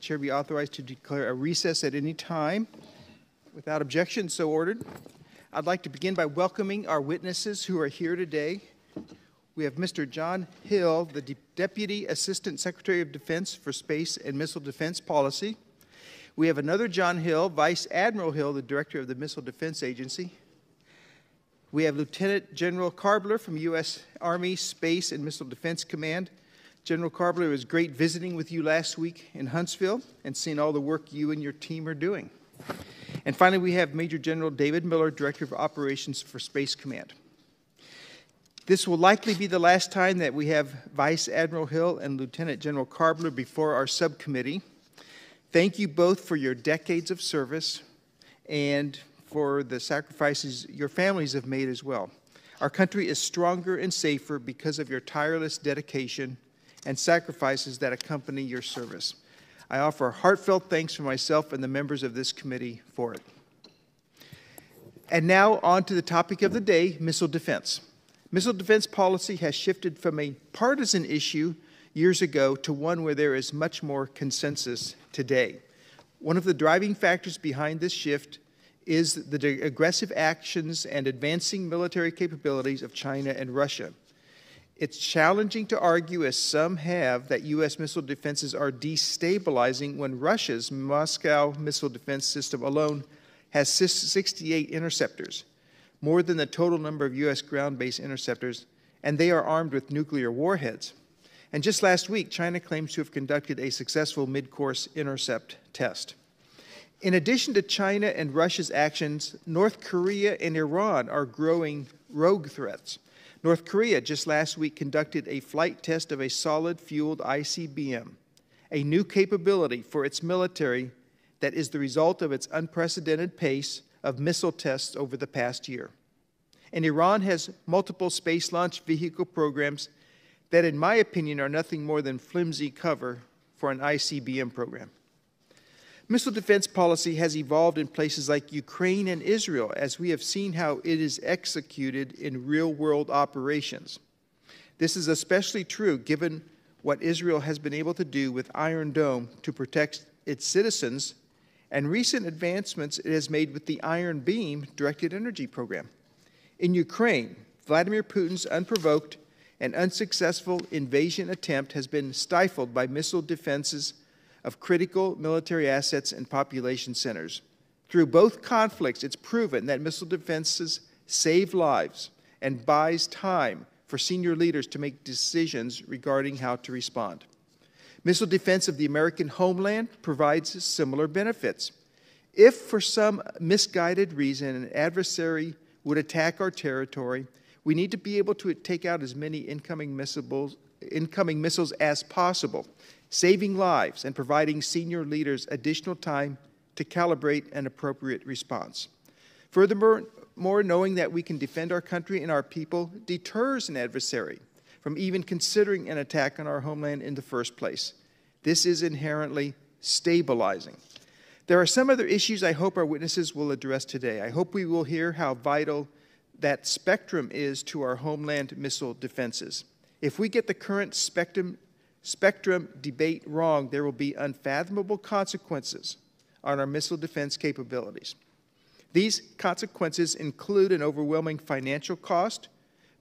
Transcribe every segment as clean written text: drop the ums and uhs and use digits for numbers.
The chair be authorized to declare a recess at any time. Without objection, so ordered. I'd like to begin by welcoming our witnesses who are here today. We have Mr. John Hill, the Deputy Assistant Secretary of Defense for Space and Missile Defense Policy. We have another John Hill, Vice Admiral Hill, the Director of the Missile Defense Agency. We have Lieutenant General Karbler from U.S. Army Space and Missile Defense Command. General Karbler, it was great visiting with you last week in Huntsville and seeing all the work you and your team are doing. And finally, we have Major General David Miller, Director of Operations for Space Command. This will likely be the last time that we have Vice Admiral Hill and Lieutenant General Karbler before our subcommittee. Thank you both for your decades of service and for the sacrifices your families have made as well. Our country is stronger and safer because of your tireless dedication and sacrifices that accompany your service. I offer heartfelt thanks for myself and the members of this committee for it. And now on to the topic of the day, missile defense. Missile defense policy has shifted from a partisan issue years ago to one where there is much more consensus today. One of the driving factors behind this shift is the aggressive actions and advancing military capabilities of China and Russia. It's challenging to argue, as some have, that U.S. missile defenses are destabilizing when Russia's Moscow missile defense system alone has 68 interceptors, more than the total number of U.S. ground-based interceptors, and they are armed with nuclear warheads. And just last week, China claims to have conducted a successful mid-course intercept test. In addition to China and Russia's actions, North Korea and Iran are growing rogue threats. North Korea just last week conducted a flight test of a solid-fueled ICBM, a new capability for its military that is the result of its unprecedented pace of missile tests over the past year. And Iran has multiple space launch vehicle programs that, in my opinion, are nothing more than flimsy cover for an ICBM program. Missile defense policy has evolved in places like Ukraine and Israel, as we have seen how it is executed in real-world operations. This is especially true given what Israel has been able to do with Iron Dome to protect its citizens and recent advancements it has made with the Iron Beam directed energy program. In Ukraine, Vladimir Putin's unprovoked and unsuccessful invasion attempt has been stifled by missile defenses of critical military assets and population centers. Through both conflicts, it's proven that missile defenses save lives and buys time for senior leaders to make decisions regarding how to respond. Missile defense of the American homeland provides similar benefits. If for some misguided reason an adversary would attack our territory, we need to be able to take out as many incoming missiles as possible, saving lives and providing senior leaders additional time to calibrate an appropriate response. Furthermore, knowing that we can defend our country and our people deters an adversary from even considering an attack on our homeland in the first place. This is inherently stabilizing. There are some other issues I hope our witnesses will address today. I hope we will hear how vital that spectrum is to our homeland missile defenses. If we get the current spectrum debate wrong, there will be unfathomable consequences on our missile defense capabilities. These consequences include an overwhelming financial cost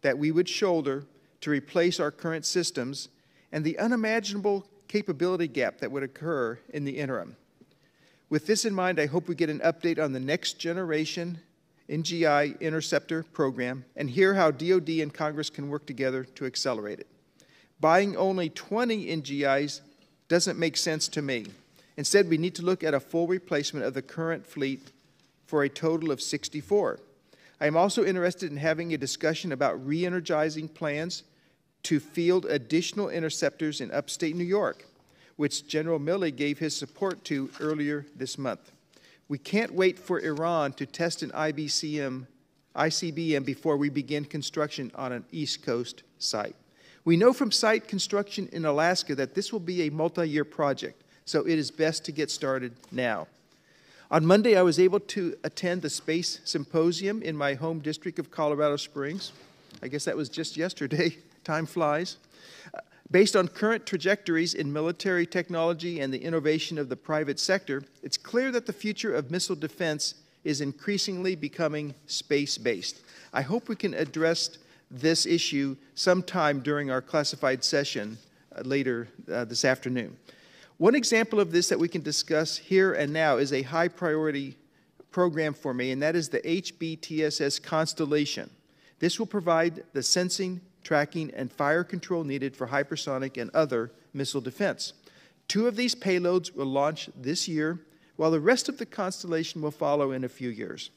that we would shoulder to replace our current systems and the unimaginable capability gap that would occur in the interim. With this in mind, I hope we get an update on the next generation NGI interceptor program and hear how DoD and Congress can work together to accelerate it. Buying only 20 NGIs doesn't make sense to me. Instead, we need to look at a full replacement of the current fleet for a total of 64. I am also interested in having a discussion about re-energizing plans to field additional interceptors in upstate New York, which General Milley gave his support to earlier this month. We can't wait for Iran to test an ICBM before we begin construction on an East Coast site. We know from site construction in Alaska that this will be a multi-year project, so it is best to get started now. On Monday, I was able to attend the Space Symposium in my home district of Colorado Springs. I guess that was just yesterday. Time flies. Based on current trajectories in military technology and the innovation of the private sector, it's clear that the future of missile defense is increasingly becoming space-based. I hope we can address this issue sometime during our classified session later this afternoon. One example of this that we can discuss here and now is a high priority program for me, and that is the HBTSS constellation. This will provide the sensing, tracking, and fire control needed for hypersonic and other missile defense. 2 of these payloads will launch this year, while the rest of the constellation will follow in a few years.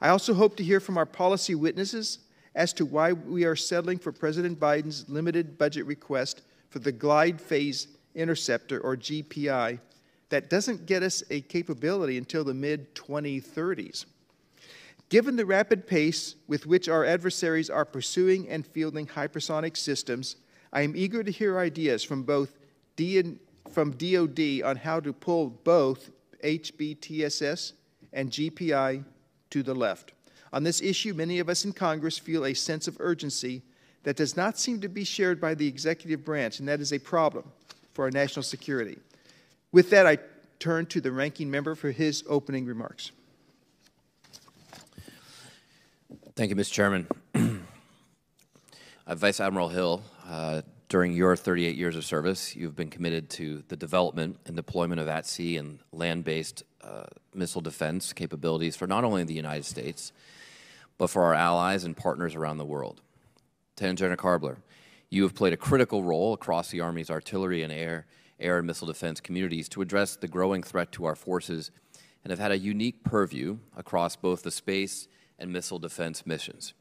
I also hope to hear from our policy witnesses as to why we are settling for President Biden's limited budget request for the Glide Phase Interceptor, or GPI, that doesn't get us a capability until the mid-2030s. Given the rapid pace with which our adversaries are pursuing and fielding hypersonic systems, I am eager to hear ideas from both DoD on how to pull both HBTSS and GPI to the left. On this issue, many of us in Congress feel a sense of urgency that does not seem to be shared by the executive branch, and that is a problem for our national security. With that, I turn to the ranking member for his opening remarks. Thank you, Mr. Chairman. Vice Admiral Hill, during your 38 years of service, you've been committed to the development and deployment of at-sea and land-based missile defense capabilities for not only the United States, but for our allies and partners around the world. Lieutenant General Karbler, you have played a critical role across the Army's artillery and air and missile defense communities to address the growing threat to our forces, and have had a unique purview across both the space and missile defense missions.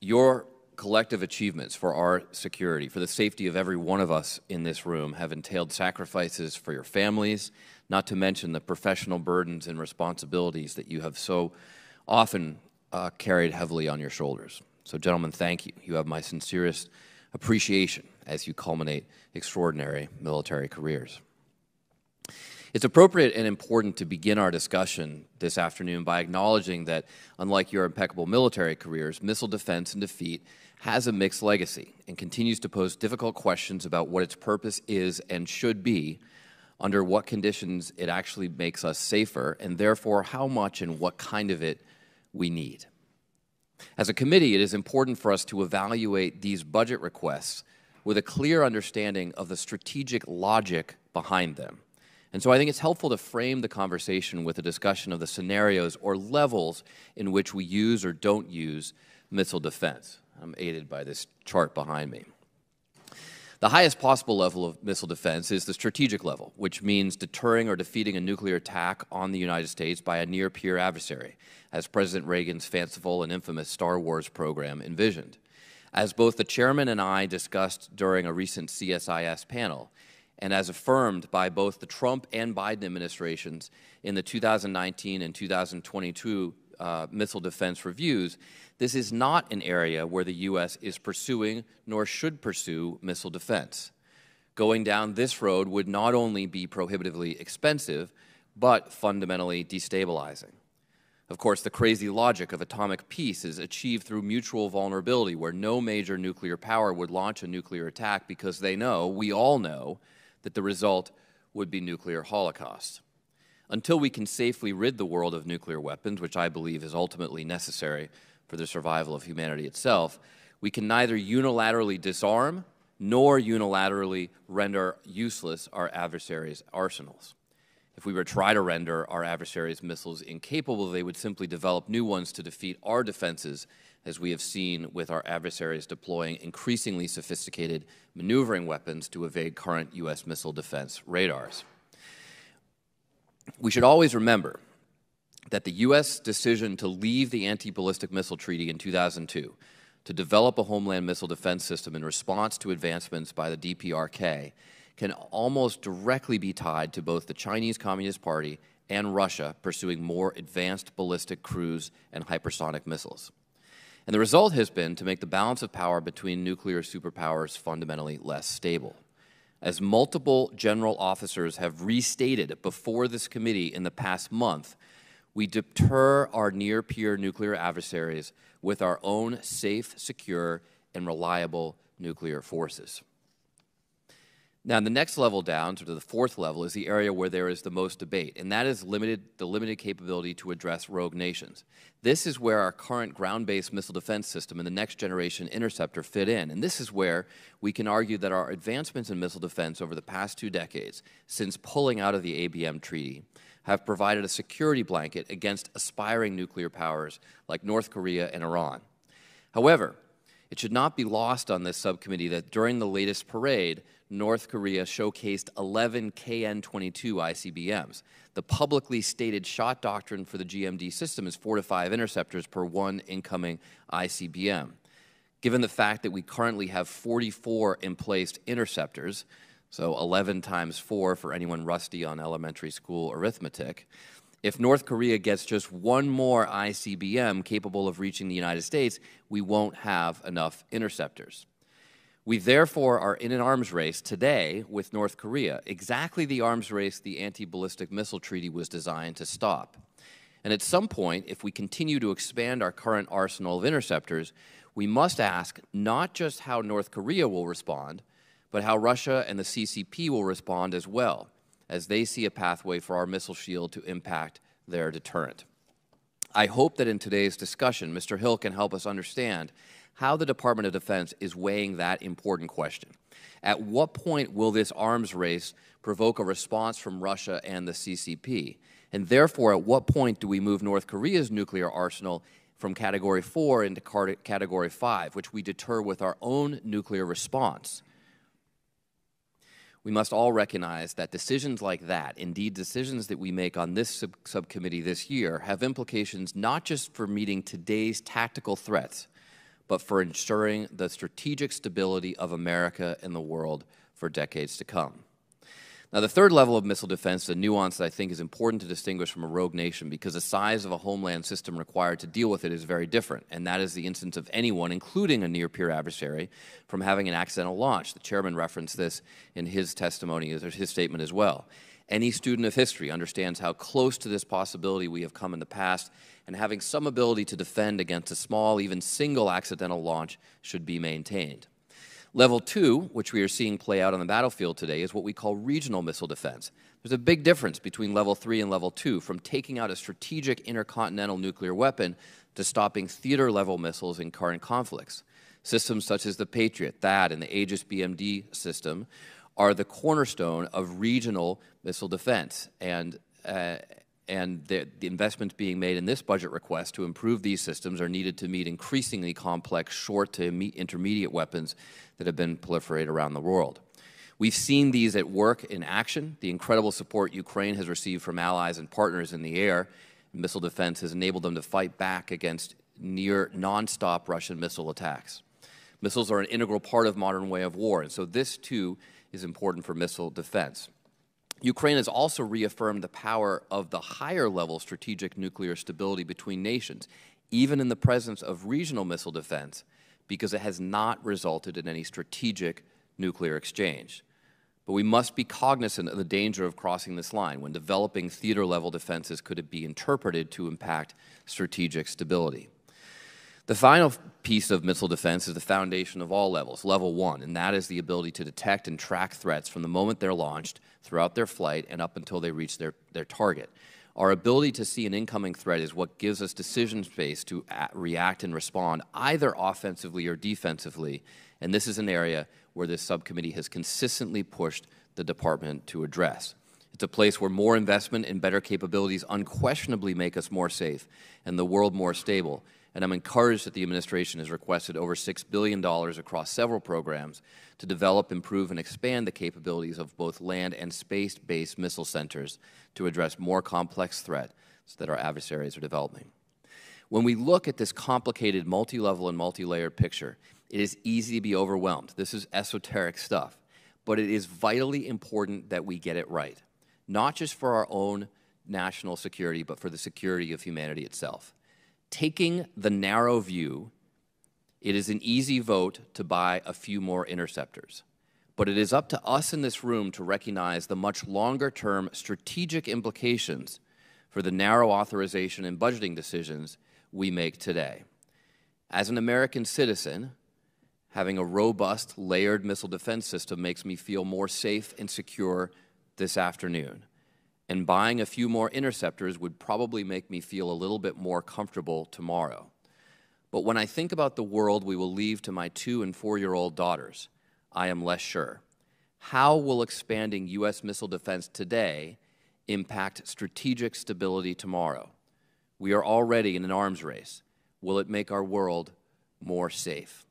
Your collective achievements for our security, for the safety of every one of us in this room, have entailed sacrifices for your families, not to mention the professional burdens and responsibilities that you have so often carried heavily on your shoulders. So, gentlemen, thank you. You have my sincerest appreciation as you culminate extraordinary military careers. It's appropriate and important to begin our discussion this afternoon by acknowledging that, unlike your impeccable military careers, missile defense and defeat has a mixed legacy and continues to pose difficult questions about what its purpose is and should be, under what conditions it actually makes us safer, and therefore how much and what kind of it we need. As a committee, it is important for us to evaluate these budget requests with a clear understanding of the strategic logic behind them. And so I think it's helpful to frame the conversation with a discussion of the scenarios or levels in which we use or don't use missile defense. I'm aided by this chart behind me. The highest possible level of missile defense is the strategic level, which means deterring or defeating a nuclear attack on the United States by a near-peer adversary, as President Reagan's fanciful and infamous Star Wars program envisioned. As both the chairman and I discussed during a recent CSIS panel, and as affirmed by both the Trump and Biden administrations in the 2019 and 2022 missile defense reviews, this is not an area where the U.S. is pursuing nor should pursue missile defense. Going down this road would not only be prohibitively expensive, but fundamentally destabilizing. Of course, the crazy logic of atomic peace is achieved through mutual vulnerability, where no major nuclear power would launch a nuclear attack because they know, we all know, that the result would be nuclear holocaust. Until we can safely rid the world of nuclear weapons, which I believe is ultimately necessary for the survival of humanity itself, we can neither unilaterally disarm nor unilaterally render useless our adversaries' arsenals. If we were to try to render our adversaries' missiles incapable, they would simply develop new ones to defeat our defenses, as we have seen with our adversaries deploying increasingly sophisticated maneuvering weapons to evade current U.S. missile defense radars. We should always remember that the U.S. decision to leave the Anti-Ballistic Missile Treaty in 2002 to develop a homeland missile defense system in response to advancements by the DPRK can almost directly be tied to both the Chinese Communist Party and Russia pursuing more advanced ballistic cruise and hypersonic missiles. And the result has been to make the balance of power between nuclear superpowers fundamentally less stable. As multiple general officers have restated before this committee in the past month, we deter our near-peer nuclear adversaries with our own safe, secure, and reliable nuclear forces. Now, the next level down, sort of the fourth level, is the area where there is the most debate, and that is the limited capability to address rogue nations. This is where our current ground-based missile defense system and the next-generation interceptor fit in, and this is where we can argue that our advancements in missile defense over the past 2 decades, since pulling out of the ABM treaty, have provided a security blanket against aspiring nuclear powers like North Korea and Iran. However, it should not be lost on this subcommittee that during the latest parade, North Korea showcased 11 KN-22 ICBMs. The publicly stated shot doctrine for the GMD system is 4 to 5 interceptors per 1 incoming ICBM. Given the fact that we currently have 44 emplaced interceptors, so 11 times 4 for anyone rusty on elementary school arithmetic, if North Korea gets just 1 more ICBM capable of reaching the United States, we won't have enough interceptors. We therefore are in an arms race today with North Korea, exactly the arms race the Anti-Ballistic Missile Treaty was designed to stop. And at some point, if we continue to expand our current arsenal of interceptors, we must ask not just how North Korea will respond, but how Russia and the CCP will respond as well, as they see a pathway for our missile shield to impact their deterrent. I hope that in today's discussion, Mr. Hill can help us understand how the Department of Defense is weighing that important question. At what point will this arms race provoke a response from Russia and the CCP? And therefore, at what point do we move North Korea's nuclear arsenal from Category 4 into Category 5, which we deter with our own nuclear response? We must all recognize that decisions like that, indeed decisions that we make on this subcommittee this year, have implications not just for meeting today's tactical threats, but for ensuring the strategic stability of America and the world for decades to come. Now, the third level of missile defense, the nuance that I think is important to distinguish from a rogue nation, because the size of a homeland system required to deal with it is very different, and that is the instance of anyone, including a near-peer adversary, from having an accidental launch. The chairman referenced this in his testimony, or his statement as well. Any student of history understands how close to this possibility we have come in the past, and having some ability to defend against a small, even single accidental launch should be maintained. Level 2, which we are seeing play out on the battlefield today, is what we call regional missile defense. There's a big difference between Level 3 and Level 2, from taking out a strategic intercontinental nuclear weapon to stopping theater-level missiles in current conflicts. Systems such as the Patriot, THAAD, and the Aegis BMD system are the cornerstone of regional missile defense, and the investments being made in this budget request to improve these systems are needed to meet increasingly complex short to intermediate weapons that have been proliferated around the world. We've seen these at work in action. The incredible support Ukraine has received from allies and partners in the air, missile defense has enabled them to fight back against near nonstop Russian missile attacks. Missiles are an integral part of modern way of war, and so this too is important for missile defense. Ukraine has also reaffirmed the power of the higher-level strategic nuclear stability between nations, even in the presence of regional missile defense, because it has not resulted in any strategic nuclear exchange. But we must be cognizant of the danger of crossing this line when developing theater-level defenses could be interpreted to impact strategic stability. The final piece of missile defense is the foundation of all levels, Level 1, and that is the ability to detect and track threats from the moment they're launched, throughout their flight, and up until they reach their target. Our ability to see an incoming threat is what gives us decision space to react and respond, either offensively or defensively, and this is an area where this subcommittee has consistently pushed the department to address. It's a place where more investment and better capabilities unquestionably make us more safe and the world more stable. And I'm encouraged that the administration has requested over $6 billion across several programs to develop, improve, and expand the capabilities of both land and space-based missile centers to address more complex threats that our adversaries are developing. When we look at this complicated multi-level and multi-layered picture, it is easy to be overwhelmed. This is esoteric stuff, but it is vitally important that we get it right, not just for our own national security, but for the security of humanity itself. Taking the narrow view, it is an easy vote to buy a few more interceptors. But it is up to us in this room to recognize the much longer-term strategic implications for the narrow authorization and budgeting decisions we make today. As an American citizen, Having a robust, layered missile defense system makes me feel more safe and secure this afternoon. And buying a few more interceptors would probably make me feel a little bit more comfortable tomorrow. But when I think about the world we will leave to my 2- and 4-year-old daughters, I am less sure. How will expanding U.S. missile defense today impact strategic stability tomorrow? We are already in an arms race. Will it make our world more safe?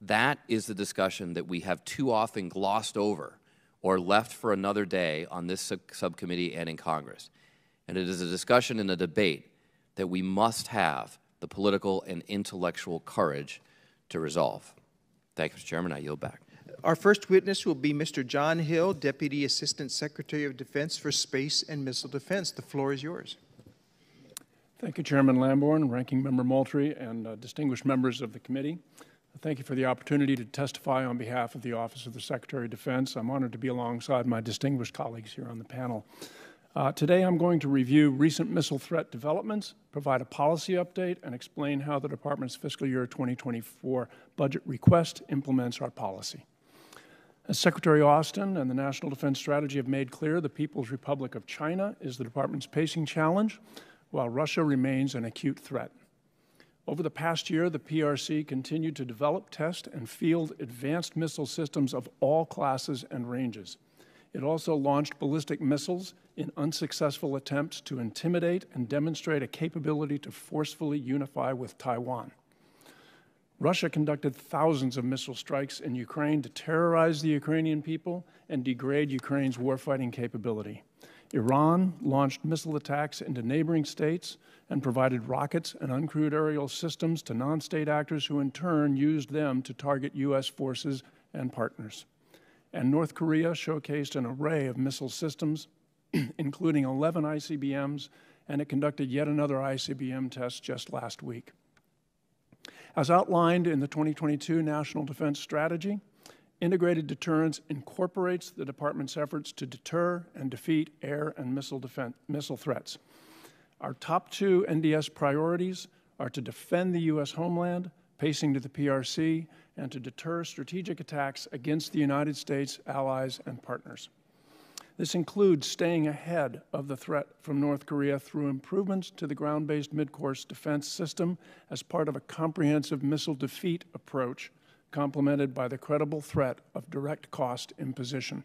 That is the discussion that we have too often glossed over or left for another day on this subcommittee and in Congress. And it is a discussion and a debate that we must have the political and intellectual courage to resolve. Thank you, Mr. Chairman. I yield back. Our first witness will be Mr. John Hill, Deputy Assistant Secretary of Defense for Space and Missile Defense. The floor is yours. Thank you, Chairman Lamborn, Ranking Member Moultrie, and distinguished members of the committee. Thank you for the opportunity to testify on behalf of the Office of the Secretary of Defense. I'm honored to be alongside my distinguished colleagues here on the panel. Today I'm going to review recent missile threat developments, provide a policy update, and explain how the Department's fiscal year 2024 budget request implements our policy. As Secretary Austin and the National Defense Strategy have made clear, the People's Republic of China is the Department's pacing challenge, while Russia remains an acute threat. Over the past year, the PRC continued to develop, test, and field advanced missile systems of all classes and ranges. It also launched ballistic missiles in unsuccessful attempts to intimidate and demonstrate a capability to forcefully unify with Taiwan. Russia conducted thousands of missile strikes in Ukraine to terrorize the Ukrainian people and degrade Ukraine's warfighting capability. Iran launched missile attacks into neighboring states and provided rockets and uncrewed aerial systems to non-state actors who in turn used them to target U.S. forces and partners. And North Korea showcased an array of missile systems, including 11 ICBMs, and it conducted yet another ICBM test just last week. As outlined in the 2022 National Defense Strategy, integrated deterrence incorporates the Department's efforts to deter and defeat air and missile threats. Our top 2 NDS priorities are to defend the U.S. homeland, pacing to the PRC, and to deter strategic attacks against the United States, allies, and partners. This includes staying ahead of the threat from North Korea through improvements to the ground-based mid-course defense system as part of a comprehensive missile defeat approach, complemented by the credible threat of direct cost imposition.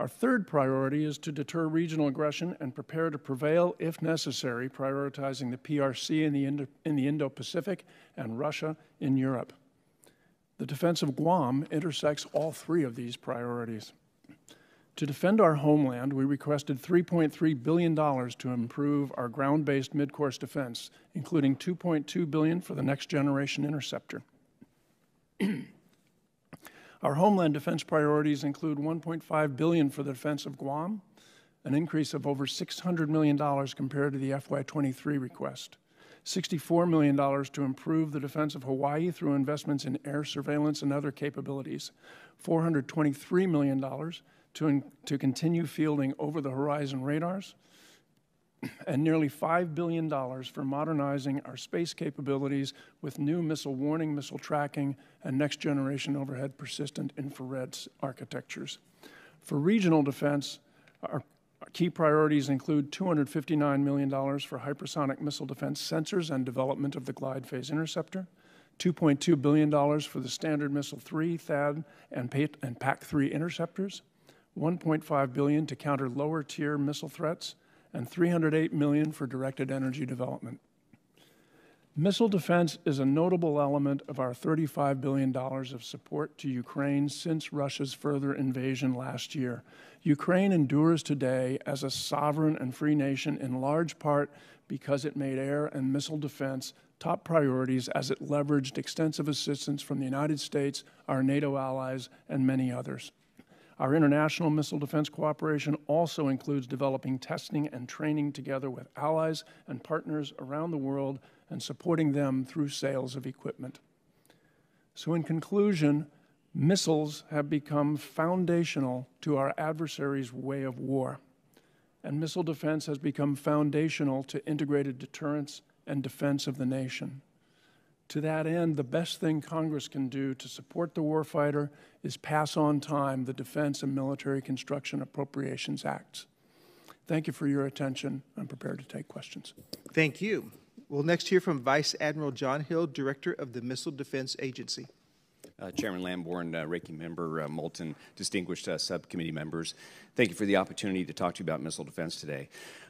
Our third priority is to deter regional aggression and prepare to prevail if necessary, prioritizing the PRC in the Indo-Pacific and Russia in Europe. The defense of Guam intersects all 3 of these priorities. To defend our homeland, we requested $3.3 billion to improve our ground-based mid-course defense, including $2.2 billion for the next generation interceptor. Our homeland defense priorities include $1.5 billion for the defense of Guam, an increase of over $600 million compared to the FY23 request, $64 million to improve the defense of Hawaii through investments in air surveillance and other capabilities, $423 million to continue fielding over-the-horizon radars, and nearly $5 billion for modernizing our space capabilities with new missile warning, missile tracking, and next-generation overhead persistent infrared architectures. For regional defense, our key priorities include $259 million for hypersonic missile defense sensors and development of the Glide Phase Interceptor, $2.2 billion for the Standard Missile 3, THAAD, and PAC-3 interceptors, $1.5 billion to counter lower-tier missile threats, and $308 million for directed energy development. Missile defense is a notable element of our $35 billion of support to Ukraine since Russia's further invasion last year. Ukraine endures today as a sovereign and free nation in large part because it made air and missile defense top priorities as it leveraged extensive assistance from the United States, our NATO allies, and many others. Our international missile defense cooperation also includes developing testing and training together with allies and partners around the world and supporting them through sales of equipment. So in conclusion, missiles have become foundational to our adversary's way of war, and missile defense has become foundational to integrated deterrence and defense of the nation. To that end, the best thing Congress can do to support the warfighter is pass on time the Defense and Military Construction Appropriations Acts. Thank you for your attention. I'm prepared to take questions. Thank you. We'll next hear from Vice Admiral John Hill, Director of the Missile Defense Agency. Chairman Lamborn, ranking member Moulton, distinguished subcommittee members, thank you for the opportunity to talk to you about missile defense today.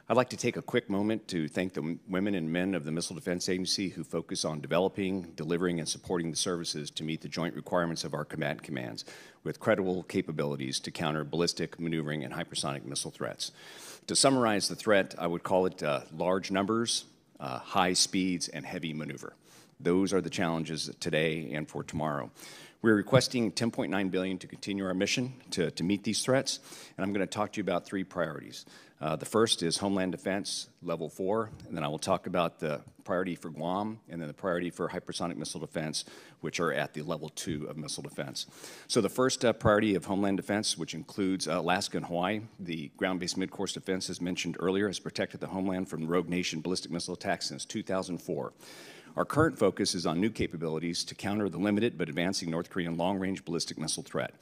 I'd like to take a quick moment to thank the women and men of the Missile Defense Agency who focus on developing, delivering, and supporting the services to meet the joint requirements of our combat commands with credible capabilities to counter ballistic, maneuvering, and hypersonic missile threats. To summarize the threat, I would call it large numbers, high speeds, and heavy maneuver. Those are the challenges today and for tomorrow. We're requesting $10.9 billion to continue our mission to meet these threats, and I'm going to talk to you about three priorities. The first is Homeland Defense, Level 4, and then I will talk about the priority for Guam, and then the priority for hypersonic missile defense, which are at the Level 2 of missile defense. So the first priority of Homeland Defense, which includes Alaska and Hawaii, the ground-based midcourse defense, as mentioned earlier, has protected the homeland from rogue nation ballistic missile attacks since 2004. Our current focus is on new capabilities to counter the limited but advancing North Korean long-range ballistic missile threat.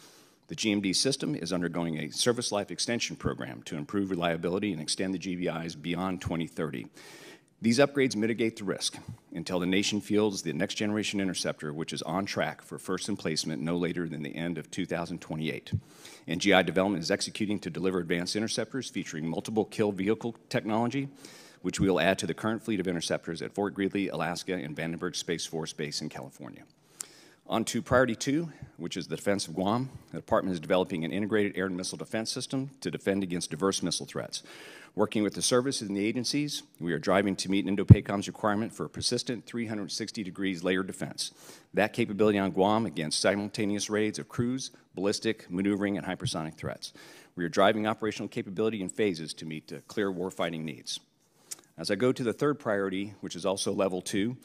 The GMD system is undergoing a service life extension program to improve reliability and extend the GBIs beyond 2030. These upgrades mitigate the risk until the nation fields the next generation interceptor, which is on track for first emplacement no later than the end of 2028. NGI development is executing to deliver advanced interceptors featuring multiple kill vehicle technology, which we will add to the current fleet of interceptors at Fort Greely, Alaska, and Vandenberg Space Force Base in California. On to priority two, which is the defense of Guam. The department is developing an integrated air and missile defense system to defend against diverse missile threats. Working with the services and the agencies, we are driving to meet INDOPACOM's requirement for a persistent 360 degrees layered defense. That capability on Guam against simultaneous raids of cruise, ballistic, maneuvering, and hypersonic threats. We are driving operational capability in phases to meet clear warfighting needs. As I go to the third priority, which is also Level 2,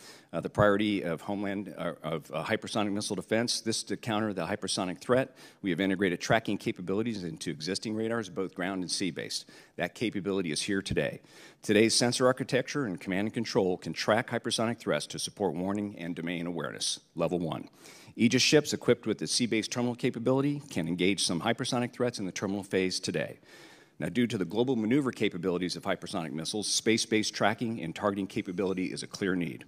the priority of hypersonic missile defense, this to counter the hypersonic threat. We have integrated tracking capabilities into existing radars, both ground and sea-based. That capability is here today. Today's sensor architecture and command and control can track hypersonic threats to support warning and domain awareness, Level 1. Aegis ships equipped with the sea-based terminal capability can engage some hypersonic threats in the terminal phase today. Now, due to the global maneuver capabilities of hypersonic missiles, space-based tracking and targeting capability is a clear need.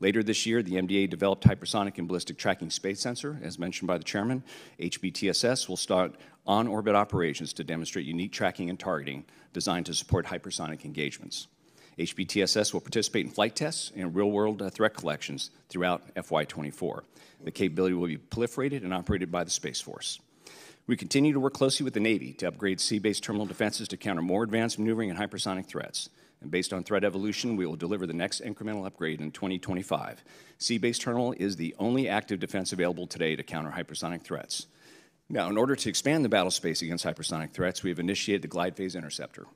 Later this year, the MDA developed Hypersonic and Ballistic Tracking Space Sensor, as mentioned by the Chairman. HBTSS will start on-orbit operations to demonstrate unique tracking and targeting designed to support hypersonic engagements. HBTSS will participate in flight tests and real-world threat collections throughout FY24. The capability will be proliferated and operated by the Space Force. We continue to work closely with the Navy to upgrade sea-based terminal defenses to counter more advanced maneuvering and hypersonic threats. And based on threat evolution, we will deliver the next incremental upgrade in 2025. Sea-based terminal is the only active defense available today to counter hypersonic threats. Now, in order to expand the battle space against hypersonic threats, we have initiated the Glide Phase Interceptor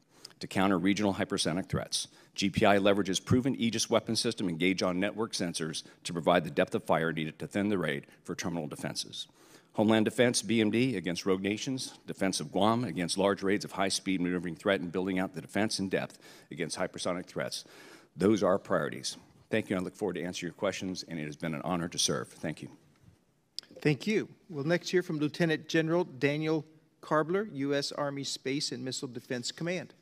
to counter regional hypersonic threats. GPI leverages proven Aegis weapon system and gauge-on network sensors to provide the depth of fire needed to thin the raid for terminal defenses. Homeland Defense, BMD, against rogue nations, defense of Guam against large raids of high-speed maneuvering threat, and building out the defense in depth against hypersonic threats. Those are our priorities. Thank you, and I look forward to answering your questions, and it has been an honor to serve. Thank you. Thank you. We'll next hear from Lieutenant General Daniel Karbler, U.S. Army Space and Missile Defense Command.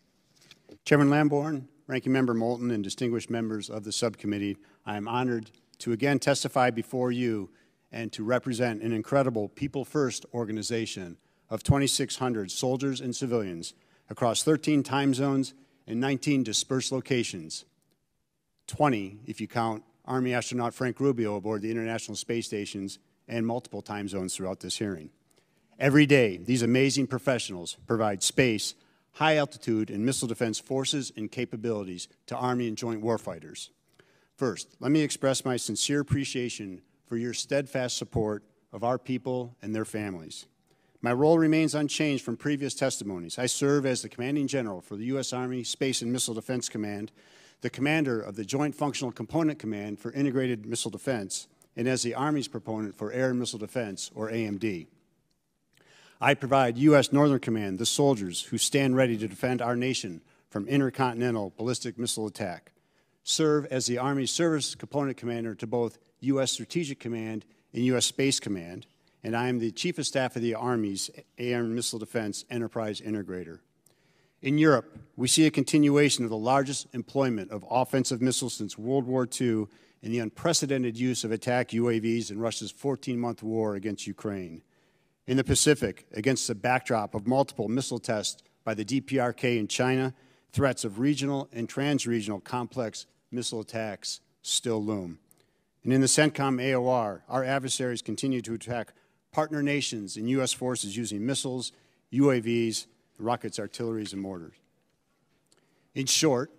Chairman Lamborn, Ranking Member Moulton, and distinguished members of the subcommittee, I am honored to again testify before you and to represent an incredible people-first organization of 2,600 soldiers and civilians across 13 time zones and 19 dispersed locations, 20 if you count Army astronaut Frank Rubio aboard the International Space Stations and multiple time zones throughout this hearing. Every day, these amazing professionals provide space, high altitude, and missile defense forces and capabilities to Army and joint warfighters. First, let me express my sincere appreciation for your steadfast support of our people and their families. My role remains unchanged from previous testimonies. I serve as the Commanding General for the U.S. Army Space and Missile Defense Command, the Commander of the Joint Functional Component Command for Integrated Missile Defense, and as the Army's proponent for Air and Missile Defense, or AMD. I provide U.S. Northern Command the soldiers who stand ready to defend our nation from intercontinental ballistic missile attack, serve as the Army Service Component Commander to both U.S. Strategic Command and U.S. Space Command, and I am the Chief of Staff of the Army's Air and Missile Defense Enterprise Integrator. In Europe, we see a continuation of the largest employment of offensive missiles since World War II and the unprecedented use of attack UAVs in Russia's 14-month war against Ukraine. In the Pacific, against the backdrop of multiple missile tests by the DPRK in China, threats of regional and trans-regional complex missile attacks still loom. And in the CENTCOM AOR, our adversaries continue to attack partner nations and U.S. forces using missiles, UAVs, rockets, artilleries, and mortars. In short,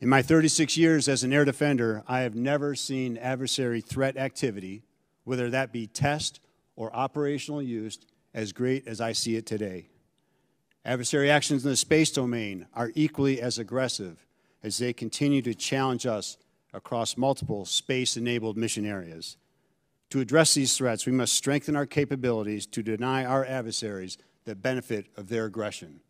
in my 36 years as an air defender, I have never seen adversary threat activity, whether that be test or operational use, as great as I see it today. Adversary actions in the space domain are equally as aggressive as they continue to challenge us across multiple space-enabled mission areas. To address these threats, we must strengthen our capabilities to deny our adversaries the benefit of their aggression.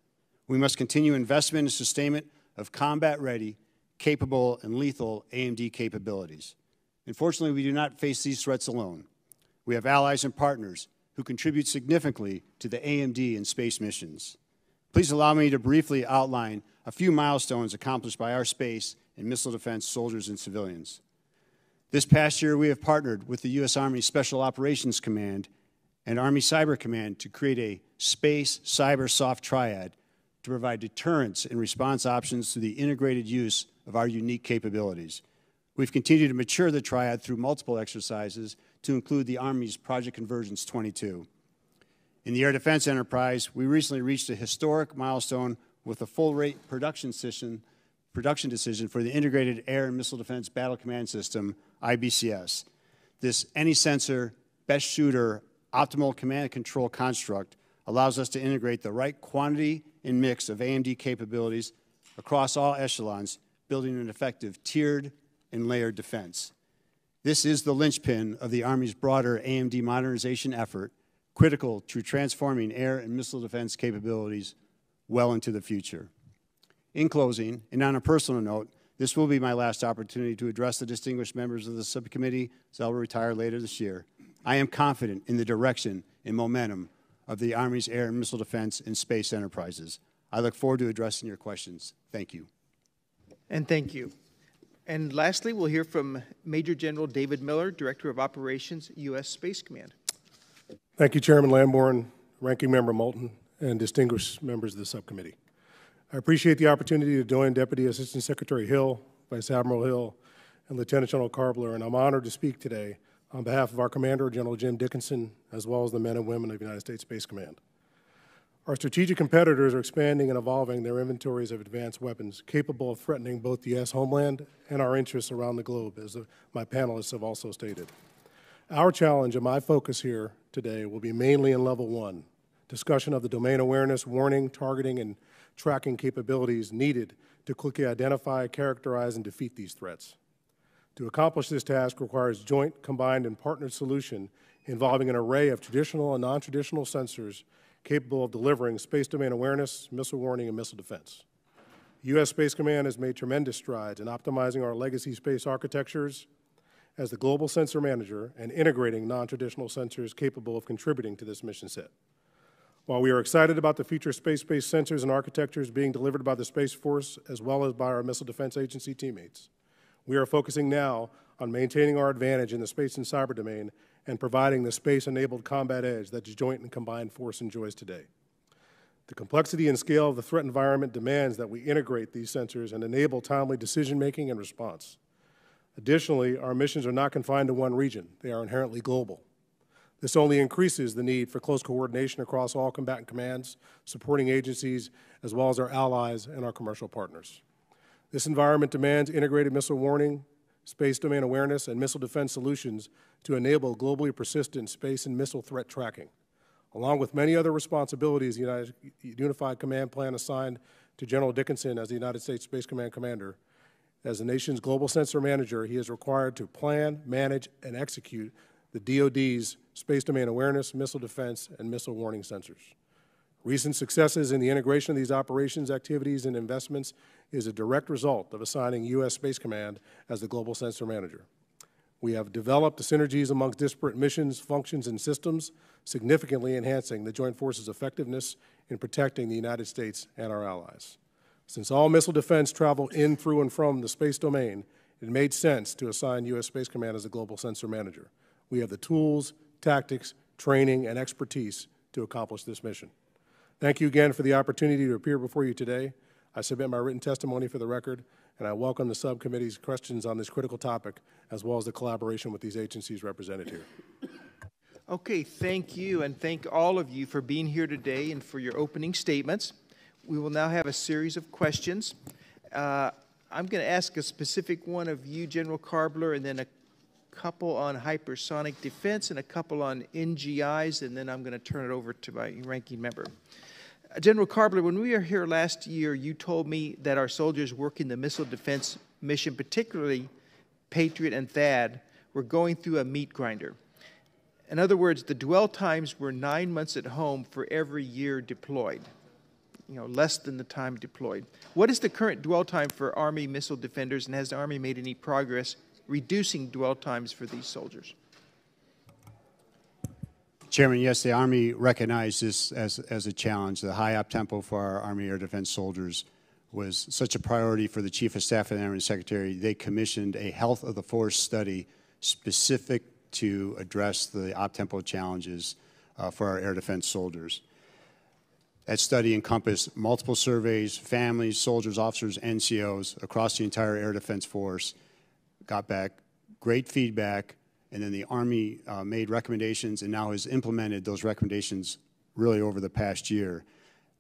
We must continue investment and sustainment of combat-ready, capable, and lethal AMD capabilities. Unfortunately, we do not face these threats alone. We have allies and partners who contribute significantly to the AMD and space missions. Please allow me to briefly outline a few milestones accomplished by our space and missile defense soldiers and civilians. This past year, we have partnered with the U.S. Army Special Operations Command and Army Cyber Command to create a space cyber soft triad to provide deterrence and response options through the integrated use of our unique capabilities. We've continued to mature the triad through multiple exercises to include the Army's Project Convergence 22. In the air defense enterprise, we recently reached a historic milestone with a full-rate production decision for the Integrated Air and Missile Defense Battle Command System, IBCS. This any sensor, best shooter, optimal command and control construct allows us to integrate the right quantity and mix of AMD capabilities across all echelons, building an effective tiered and layered defense. This is the linchpin of the Army's broader AMD modernization effort, critical to transforming air and missile defense capabilities well into the future. In closing, and on a personal note, this will be my last opportunity to address the distinguished members of the subcommittee, so I will retire later this year. I am confident in the direction and momentum of the Army's air and missile defense and space enterprises. I look forward to addressing your questions. Thank you. And thank you. And lastly, we'll hear from Major General David Miller, Director of Operations, U.S. Space Command. Thank you, Chairman Lamborn, Ranking Member Moulton, and distinguished members of the subcommittee. I appreciate the opportunity to join Deputy Assistant Secretary Hill, Vice Admiral Hill, and Lieutenant General Karbler, and I'm honored to speak today on behalf of our Commander, General Jim Dickinson, as well as the men and women of the United States Space Command. Our strategic competitors are expanding and evolving their inventories of advanced weapons capable of threatening both the U.S. homeland and our interests around the globe, as my panelists have also stated. Our challenge and my focus here today will be mainly in Level 1, discussion of the domain awareness, warning, targeting, and tracking capabilities needed to quickly identify, characterize, and defeat these threats. To accomplish this task requires joint, combined, and partnered solution involving an array of traditional and non-traditional sensors capable of delivering space domain awareness, missile warning, and missile defense. U.S. Space Command has made tremendous strides in optimizing our legacy space architectures as the global sensor manager and integrating non-traditional sensors capable of contributing to this mission set. While we are excited about the future space-based sensors and architectures being delivered by the Space Force as well as by our Missile Defense Agency teammates, we are focusing now on maintaining our advantage in the space and cyber domain and providing the space-enabled combat edge that the joint and combined force enjoys today. The complexity and scale of the threat environment demands that we integrate these sensors and enable timely decision-making and response. Additionally, our missions are not confined to one region. They are inherently global. This only increases the need for close coordination across all combatant commands, supporting agencies, as well as our allies and our commercial partners. This environment demands integrated missile warning, space domain awareness, and missile defense solutions to enable globally persistent space and missile threat tracking. Along with many other responsibilities the Unified Command Plan assigned to General Dickinson as the United States Space Command Commander, as the nation's global sensor manager, he is required to plan, manage, and execute the DoD's space domain awareness, missile defense, and missile warning sensors. Recent successes in the integration of these operations, activities, and investments is a direct result of assigning U.S. Space Command as the global sensor manager. We have developed the synergies amongst disparate missions, functions, and systems, significantly enhancing the Joint Forces' effectiveness in protecting the United States and our allies. Since all missile defense travel in, through, and from the space domain, it made sense to assign U.S. Space Command as a global sensor manager. We have the tools, tactics, training, and expertise to accomplish this mission. Thank you again for the opportunity to appear before you today. I submit my written testimony for the record, and I welcome the subcommittee's questions on this critical topic, as well as the collaboration with these agencies represented here. Okay, thank you, and thank all of you for being here today and for your opening statements. We will now have a series of questions. I'm going to ask a specific one of you, General Karbler, and then a couple on hypersonic defense and a couple on NGIs, and then I'm going to turn it over to my ranking member. General Karbler, when we were here last year, you told me that our soldiers working the missile defense mission, particularly Patriot and THAAD, were going through a meat grinder. In other words, the dwell times were 9 months at home for every year deployed, you know, less than the time deployed. What is the current dwell time for Army missile defenders, and has the Army made any progress reducing dwell times for these soldiers? Chairman, yes, the Army recognized this as a challenge. The high up-tempo for our Army Air Defense soldiers was such a priority for the Chief of Staff and the Army Secretary. They commissioned a Health of the Force study specific to address the up-tempo challenges for our Air Defense soldiers. That study encompassed multiple surveys, families, soldiers, officers, NCOs across the entire Air Defense Force, got back great feedback, and then the Army made recommendations and now has implemented those recommendations really over the past year.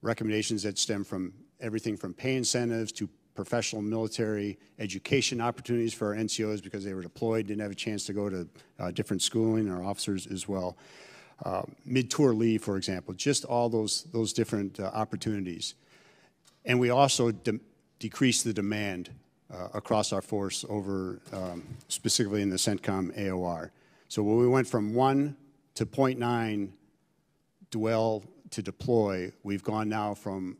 Recommendations that stem from everything from pay incentives to professional military education opportunities for our NCOs because they were deployed, didn't have a chance to go to different schooling, our officers as well. Mid-tour leave, for example, just all those different opportunities. And we also decreased the demand across our force over, specifically in the CENTCOM AOR. So when we went from 1 to 0.9 dwell to deploy, we've gone now from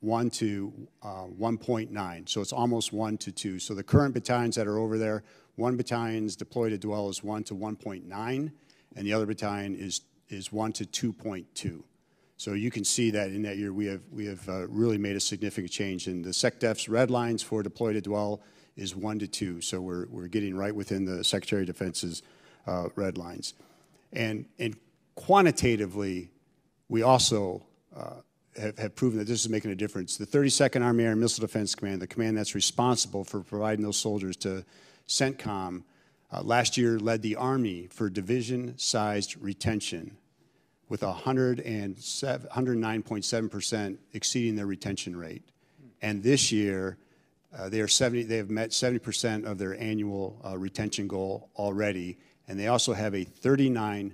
1 to 1.9. So it's almost 1 to 2. So the current battalions that are over there, one battalion's deployed to dwell is 1 to 1.9, and the other battalion is 1 to 2.2. So you can see that in that year we have really made a significant change. And the SecDef's red lines for deploy to dwell is 1 to 2. So we're getting right within the Secretary of Defense's red lines. And quantitatively, we also have proven that this is making a difference. The 32nd Army Air and Missile Defense Command, the command that's responsible for providing those soldiers to CENTCOM, last year led the Army for division-sized retention, with 109.7% exceeding their retention rate. And this year, they have met 70% of their annual retention goal already, and they also have a 39%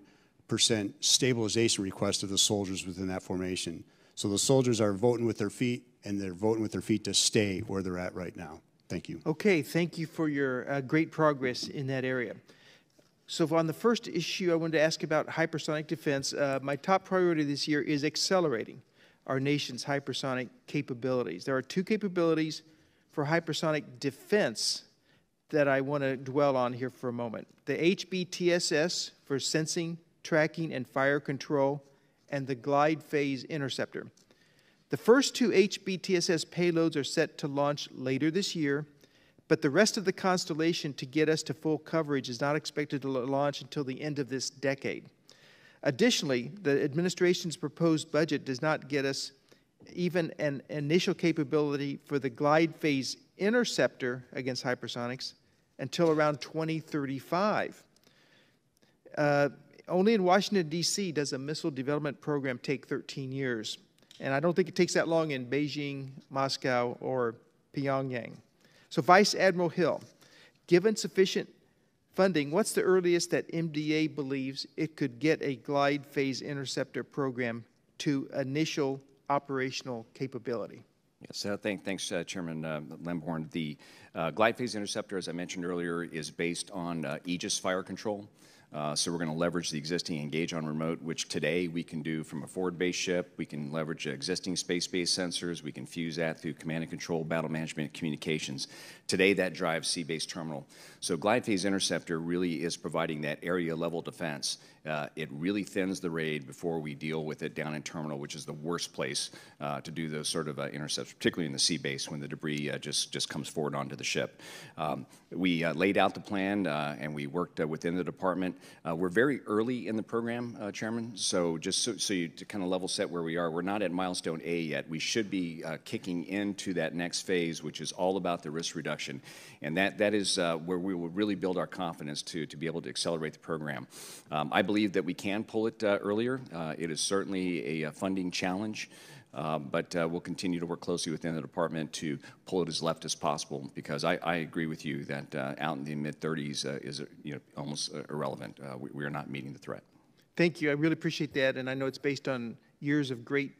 stabilization request of the soldiers within that formation. So the soldiers are voting with their feet, and they're voting with their feet to stay where they're at right now. Thank you. Okay, thank you for your great progress in that area. So on the first issue, I wanted to ask about hypersonic defense. My top priority this year is accelerating our nation's hypersonic capabilities. There are two capabilities for hypersonic defense that I want to dwell on here for a moment. The HBTSS for sensing, tracking, and fire control, and the Glide Phase Interceptor. The first two HBTSS payloads are set to launch later this year, but the rest of the constellation to get us to full coverage is not expected to launch until the end of this decade. Additionally, the administration's proposed budget does not get us even an initial capability for the Glide Phase Interceptor against hypersonics until around 2035. Only in Washington, D.C. does a missile development program take 13 years. And I don't think it takes that long in Beijing, Moscow, or Pyongyang. So Vice Admiral Hill, given sufficient funding, what's the earliest that MDA believes it could get a Glide Phase Interceptor program to initial operational capability? Yes, thanks, Chairman Lamborn. The Glide Phase Interceptor, as I mentioned earlier, is based on Aegis fire control. So we're going to leverage the existing Engage on Remote, which today we can do from a forward-based ship. We can leverage existing space-based sensors. We can fuse that through command and control, battle management, and communications. Today, that drives sea-based terminal. So Glide Phase Interceptor really is providing that area-level defense. It really thins the raid before we deal with it down in terminal, which is the worst place to do those sort of intercepts, particularly in the sea base when the debris just comes forward onto the ship. We laid out the plan and we worked within the department. We're very early in the program, Chairman, so just so you to kind of level set where we are, we're not at milestone A yet. We should be kicking into that next phase, which is all about the risk reduction, and that is where we will really build our confidence to be able to accelerate the program. I believe that we can pull it earlier. It is certainly a funding challenge, but we'll continue to work closely within the department to pull it as left as possible, because I agree with you that out in the mid-30s is almost irrelevant. We are not meeting the threat. Thank you. I really appreciate that, and I know it's based on years of great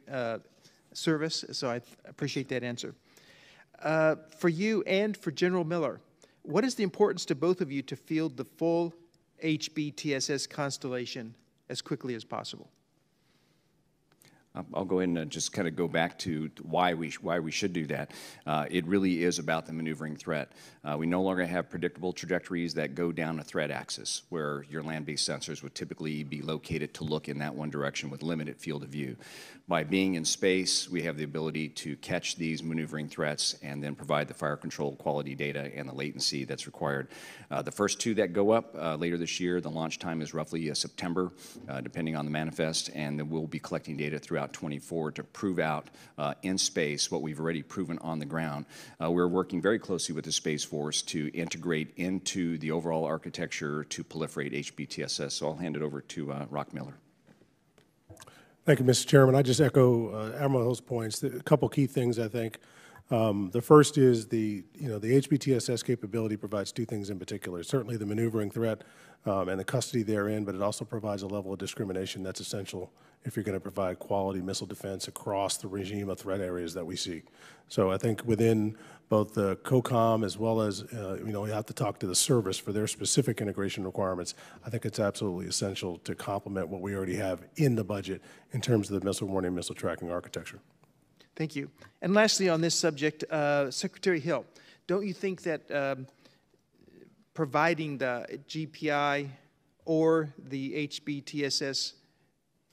service, so I appreciate that answer. For you and for General Miller, what is the importance to both of you to field the full HBTSS constellation as quickly as possible? I'll go ahead and just kind of go back to why we should do that. It really is about the maneuvering threat. We no longer have predictable trajectories that go down a threat axis, where your land-based sensors would typically be located to look in that one direction with limited field of view. By being in space, we have the ability to catch these maneuvering threats and then provide the fire control quality data and the latency that's required. The first two that go up later this year, the launch time is roughly September, depending on the manifest, and then we'll be collecting data throughout 24 to prove out in space what we've already proven on the ground. We're working very closely with the Space Force to integrate into the overall architecture to proliferate HBTSS. So I'll hand it over to Rock Miller. Thank you, Mr. Chairman. I just echo Admiral Hill's points. A couple key things, I think. The first is the HBTSS capability provides two things in particular. Certainly the maneuvering threat and the custody therein, but it also provides a level of discrimination that's essential if you're going to provide quality missile defense across the regime of threat areas that we see. So I think within both the COCOM as well as, you have to talk to the service for their specific integration requirements. I think it's absolutely essential to complement what we already have in the budget in terms of the missile warning, missile tracking architecture. Thank you. And lastly on this subject, Secretary Hill, don't you think that providing the GPI or the HBTSS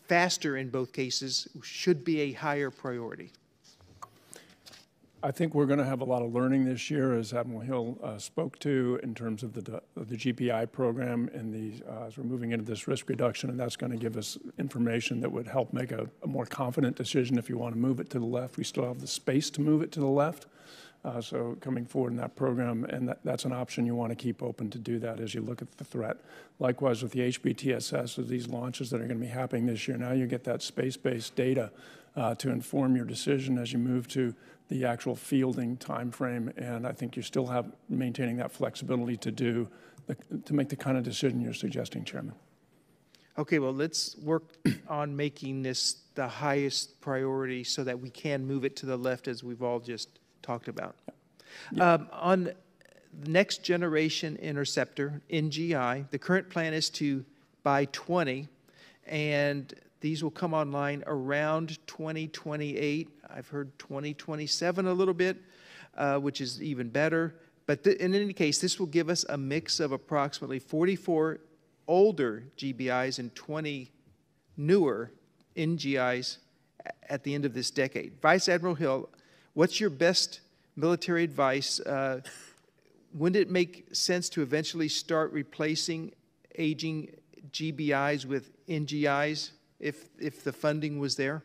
faster in both cases should be a higher priority? I think we're going to have a lot of learning this year, as Admiral Hill spoke to, in terms of the GPI program and as we're moving into this risk reduction, and that's going to give us information that would help make a more confident decision if you want to move it to the left. We still have the space to move it to the left. So coming forward in that program, and that's an option you want to keep open to do that as you look at the threat. Likewise with the HBTSS, with these launches that are going to be happening this year, now you get that space-based data to inform your decision as you move to the actual fielding time frame, and I think you still have maintaining that flexibility to make the kind of decision you're suggesting, Chairman. Okay, well, let's work on making this the highest priority so that we can move it to the left, as we've all just talked about. Yeah. On the Next Generation Interceptor, NGI, the current plan is to buy 20, and these will come online around 2028. I've heard 2027 a little bit, which is even better. But in any case, this will give us a mix of approximately 44 older GBIs and 20 newer NGIs at the end of this decade. Vice Admiral Hill, what's your best military advice? Wouldn't it make sense to eventually start replacing aging GBIs with NGIs if the funding was there?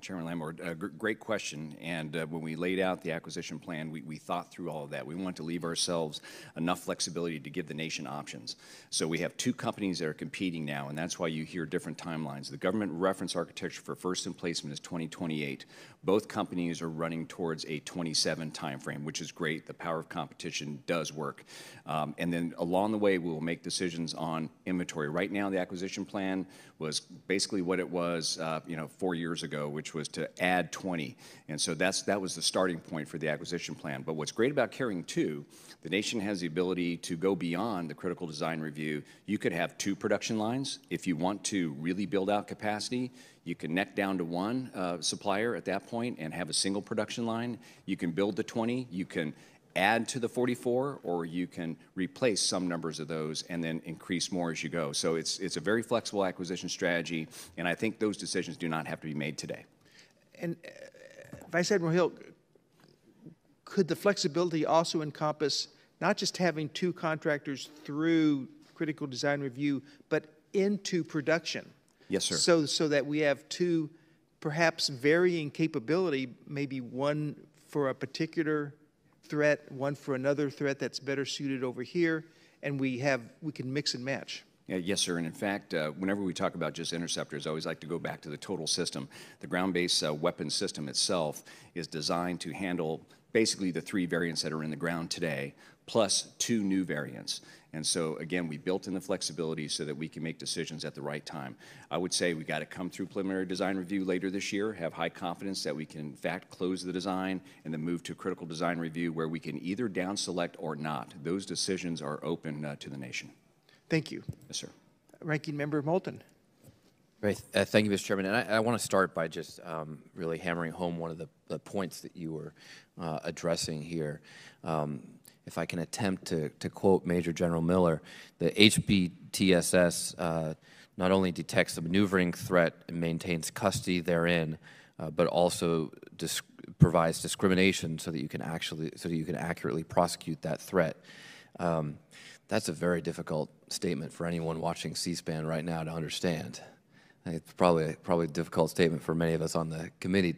Chairman Lamborn, great question, and when we laid out the acquisition plan, we thought through all of that. We want to leave ourselves enough flexibility to give the nation options. So we have two companies that are competing now, and that's why you hear different timelines. The government reference architecture for first in placement is 2028. Both companies are running towards a 27 timeframe, which is great. The power of competition does work. And then along the way, we will make decisions on inventory. Right now, the acquisition plan was basically what it was 4 years ago, which was to add 20. And so that was the starting point for the acquisition plan. But what's great about carrying two, the nation has the ability to go beyond the critical design review. You could have two production lines. If you want to really build out capacity, you can neck down to one supplier at that point and have a single production line. You can build the 20. You can add to the 44, or you can replace some numbers of those and then increase more as you go. So it's a very flexible acquisition strategy, and I think those decisions do not have to be made today. And Vice Admiral Hill, could the flexibility also encompass not just having two contractors through critical design review, but into production? Yes, sir. So that we have two perhaps varying capability, maybe one for a particular threat, one for another threat that's better suited over here, and we can mix and match. Yeah, yes, sir. And in fact, whenever we talk about just interceptors, I always like to go back to the total system. The ground-based weapon system itself is designed to handle basically the three variants that are in the ground today, plus two new variants. And so, again, we built in the flexibility so that we can make decisions at the right time. I would say we got to come through preliminary design review later this year, have high confidence that we can, in fact, close the design, and then move to critical design review where we can either down select or not. Those decisions are open to the nation. Thank you. Yes, sir. Ranking Member Moulton. Great. Thank you, Mr. Chairman. And I want to start by just really hammering home one of the points that you were addressing here. If I can attempt to quote Major General Miller, the HBTSS not only detects the maneuvering threat and maintains custody therein, but also provides discrimination so that you can accurately prosecute that threat. That's a very difficult statement for anyone watching C-SPAN right now to understand. It's probably a difficult statement for many of us on the committee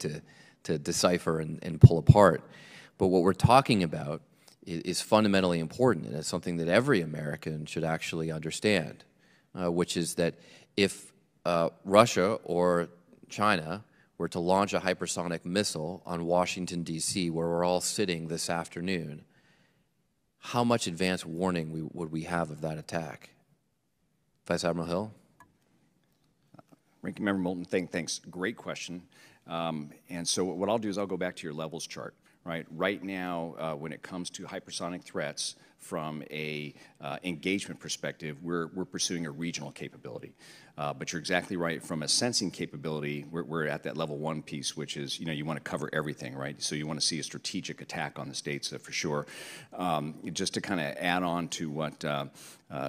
to decipher and pull apart. But what we're talking about is fundamentally important, and it's something that every American should actually understand, which is that if Russia or China were to launch a hypersonic missile on Washington, D.C., where we're all sitting this afternoon, how much advance warning would we have of that attack? Vice Admiral Hill? Ranking Member Moulton, thanks. Great question. And so what I'll do is I'll go back to your levels chart. Right now, when it comes to hypersonic threats, from a engagement perspective, we're pursuing a regional capability. But you're exactly right. From a sensing capability, we're at that level one piece, which is, you want to cover everything, right? So you want to see a strategic attack on the states for sure. Just to kind of add on to what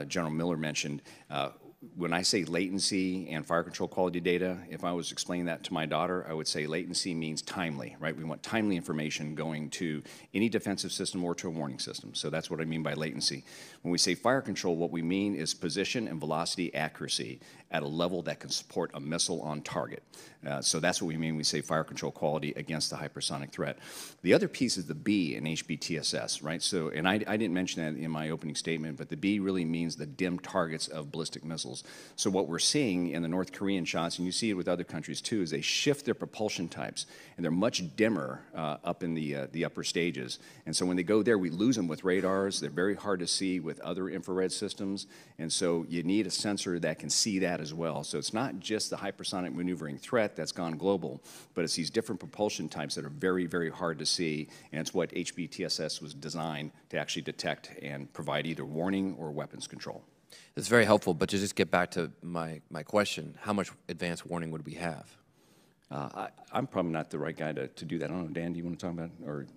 General Miller mentioned, when I say latency and fire control quality data, if I was explaining that to my daughter, I would say latency means timely, right? We want timely information going to any defensive system or to a warning system. So that's what I mean by latency. When we say fire control, what we mean is position and velocity accuracy at a level that can support a missile on target. So that's what we mean when we say fire control quality against the hypersonic threat. The other piece is the B in HBTSS, right? So, and I didn't mention that in my opening statement, but the B really means the dim targets of ballistic missiles. So what we're seeing in the North Korean shots, and you see it with other countries too, is they shift their propulsion types, and they're much dimmer up in the upper stages. And so when they go there, we lose them with radars. They're very hard to see with other infrared systems, and so you need a sensor that can see that as well. So it's not just the hypersonic maneuvering threat that's gone global, but it's these different propulsion types that are very, very hard to see, and it's what HBTSS was designed to actually detect and provide either warning or weapons control. It's very helpful, but to just get back to my question, how much advance warning would we have? I'm probably not the right guy to do that. I don't know, Dan, do you want to talk about it? Or...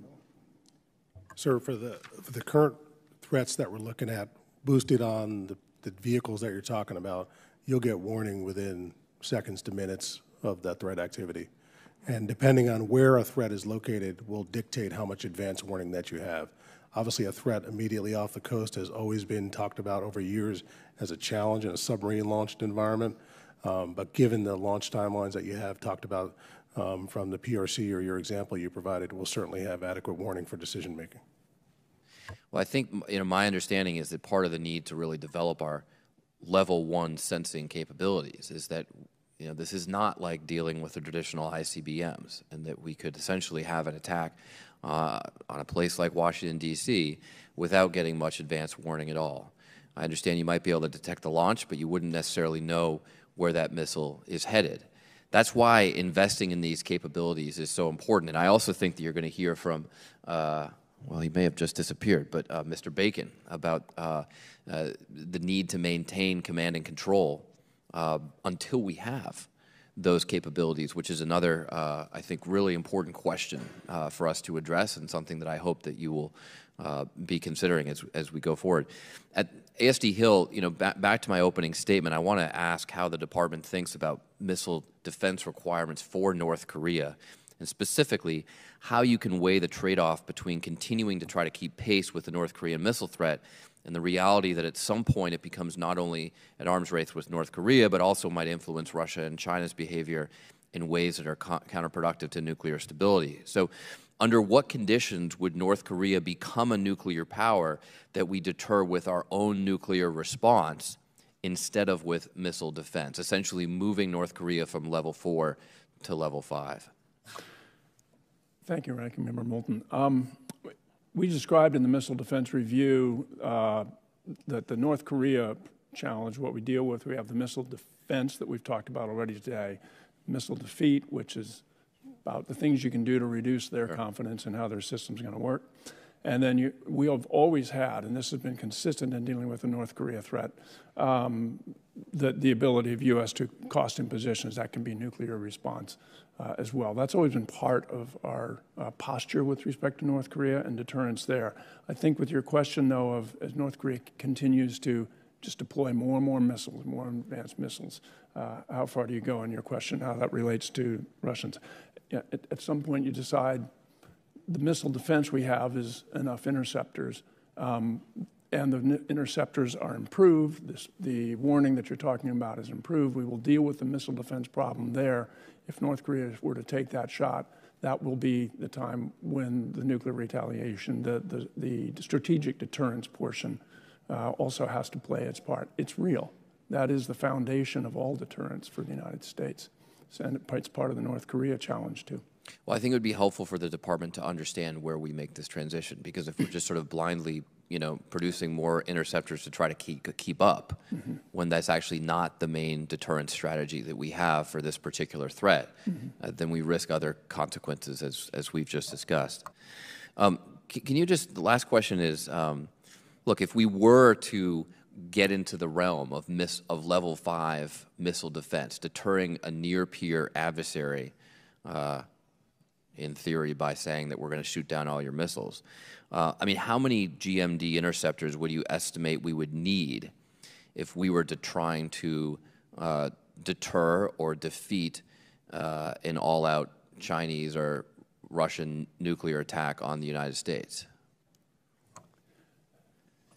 Sir, for the current threats that we're looking at, boosted on the vehicles that you're talking about, you'll get warning within seconds to minutes of that threat activity. And depending on where a threat is located will dictate how much advance warning that you have. Obviously, a threat immediately off the coast has always been talked about over years as a challenge in a submarine-launched environment. But given the launch timelines that you have talked about from the PRC or your example you provided, we'll certainly have adequate warning for decision-making. Well, I think my understanding is that part of the need to really develop our level one sensing capabilities is that this is not like dealing with the traditional ICBMs, and that we could essentially have an attack on a place like Washington, D.C. without getting much advance warning at all. I understand you might be able to detect the launch, but you wouldn't necessarily know where that missile is headed. That's why investing in these capabilities is so important. And I also think that you're going to hear from, well, he may have just disappeared, but Mr. Bacon about the need to maintain command and control until we have those capabilities, which is another, I think, really important question for us to address, and something that I hope that you will be considering as we go forward. At ASD Hill, you know, back to my opening statement, I want to ask how the department thinks about missile defense requirements for North Korea, and specifically how you can weigh the trade-off between continuing to try to keep pace with the North Korean missile threat and the reality that at some point it becomes not only an arms race with North Korea, but also might influence Russia and China's behavior in ways that are counterproductive to nuclear stability. So under what conditions would North Korea become a nuclear power that we deter with our own nuclear response instead of with missile defense, essentially moving North Korea from level 4 to level 5? Thank you, Ranking Member Moulton. We described in the Missile Defense Review that the North Korea challenge, what we deal with, we have the missile defense that we've talked about already today, missile defeat, which is about the things you can do to reduce their confidence in how their system's going to work. And then we have always had, and this has been consistent in dealing with the North Korea threat, the ability of U.S. to cost in positions that can be nuclear response as well. That's always been part of our posture with respect to North Korea and deterrence there. I think with your question, though, of as North Korea continues to just deploy more and more missiles, more advanced missiles, how far do you go in your question, how that relates to Russians? At some point you decide the missile defense we have is enough interceptors, and the interceptors are improved. The warning that you're talking about is improved. We will deal with the missile defense problem there. If North Korea were to take that shot, that will be the time when the nuclear retaliation, the strategic deterrence portion also has to play its part. It's real. That is the foundation of all deterrence for the United States. And it's part of the North Korea challenge, too. Well, I think it would be helpful for the department to understand where we make this transition, because if we're just sort of blindly, you know, producing more interceptors to try to keep up, mm-hmm. when that's actually not the main deterrent strategy that we have for this particular threat, mm-hmm. Then we risk other consequences, as we've just discussed. Can you just, the last question is, look, if we were to get into the realm of level 5 missile defense, deterring a near-peer adversary, in theory, by saying that we're going to shoot down all your missiles. I mean, how many GMD interceptors would you estimate we would need if we were trying to deter or defeat an all-out Chinese or Russian nuclear attack on the United States?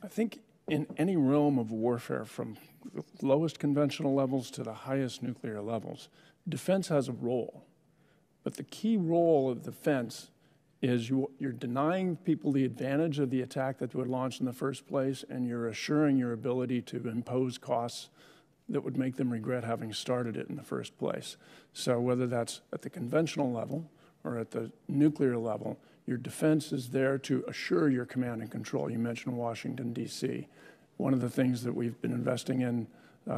I think in any realm of warfare, from the lowest conventional levels to the highest nuclear levels, defense has a role. But the key role of defense is you're denying people the advantage of the attack that would launch in the first place, and you're assuring your ability to impose costs that would make them regret having started it in the first place. So whether that's at the conventional level or at the nuclear level, your defense is there to assure your command and control. You mentioned Washington, D.C. One of the things that we've been investing in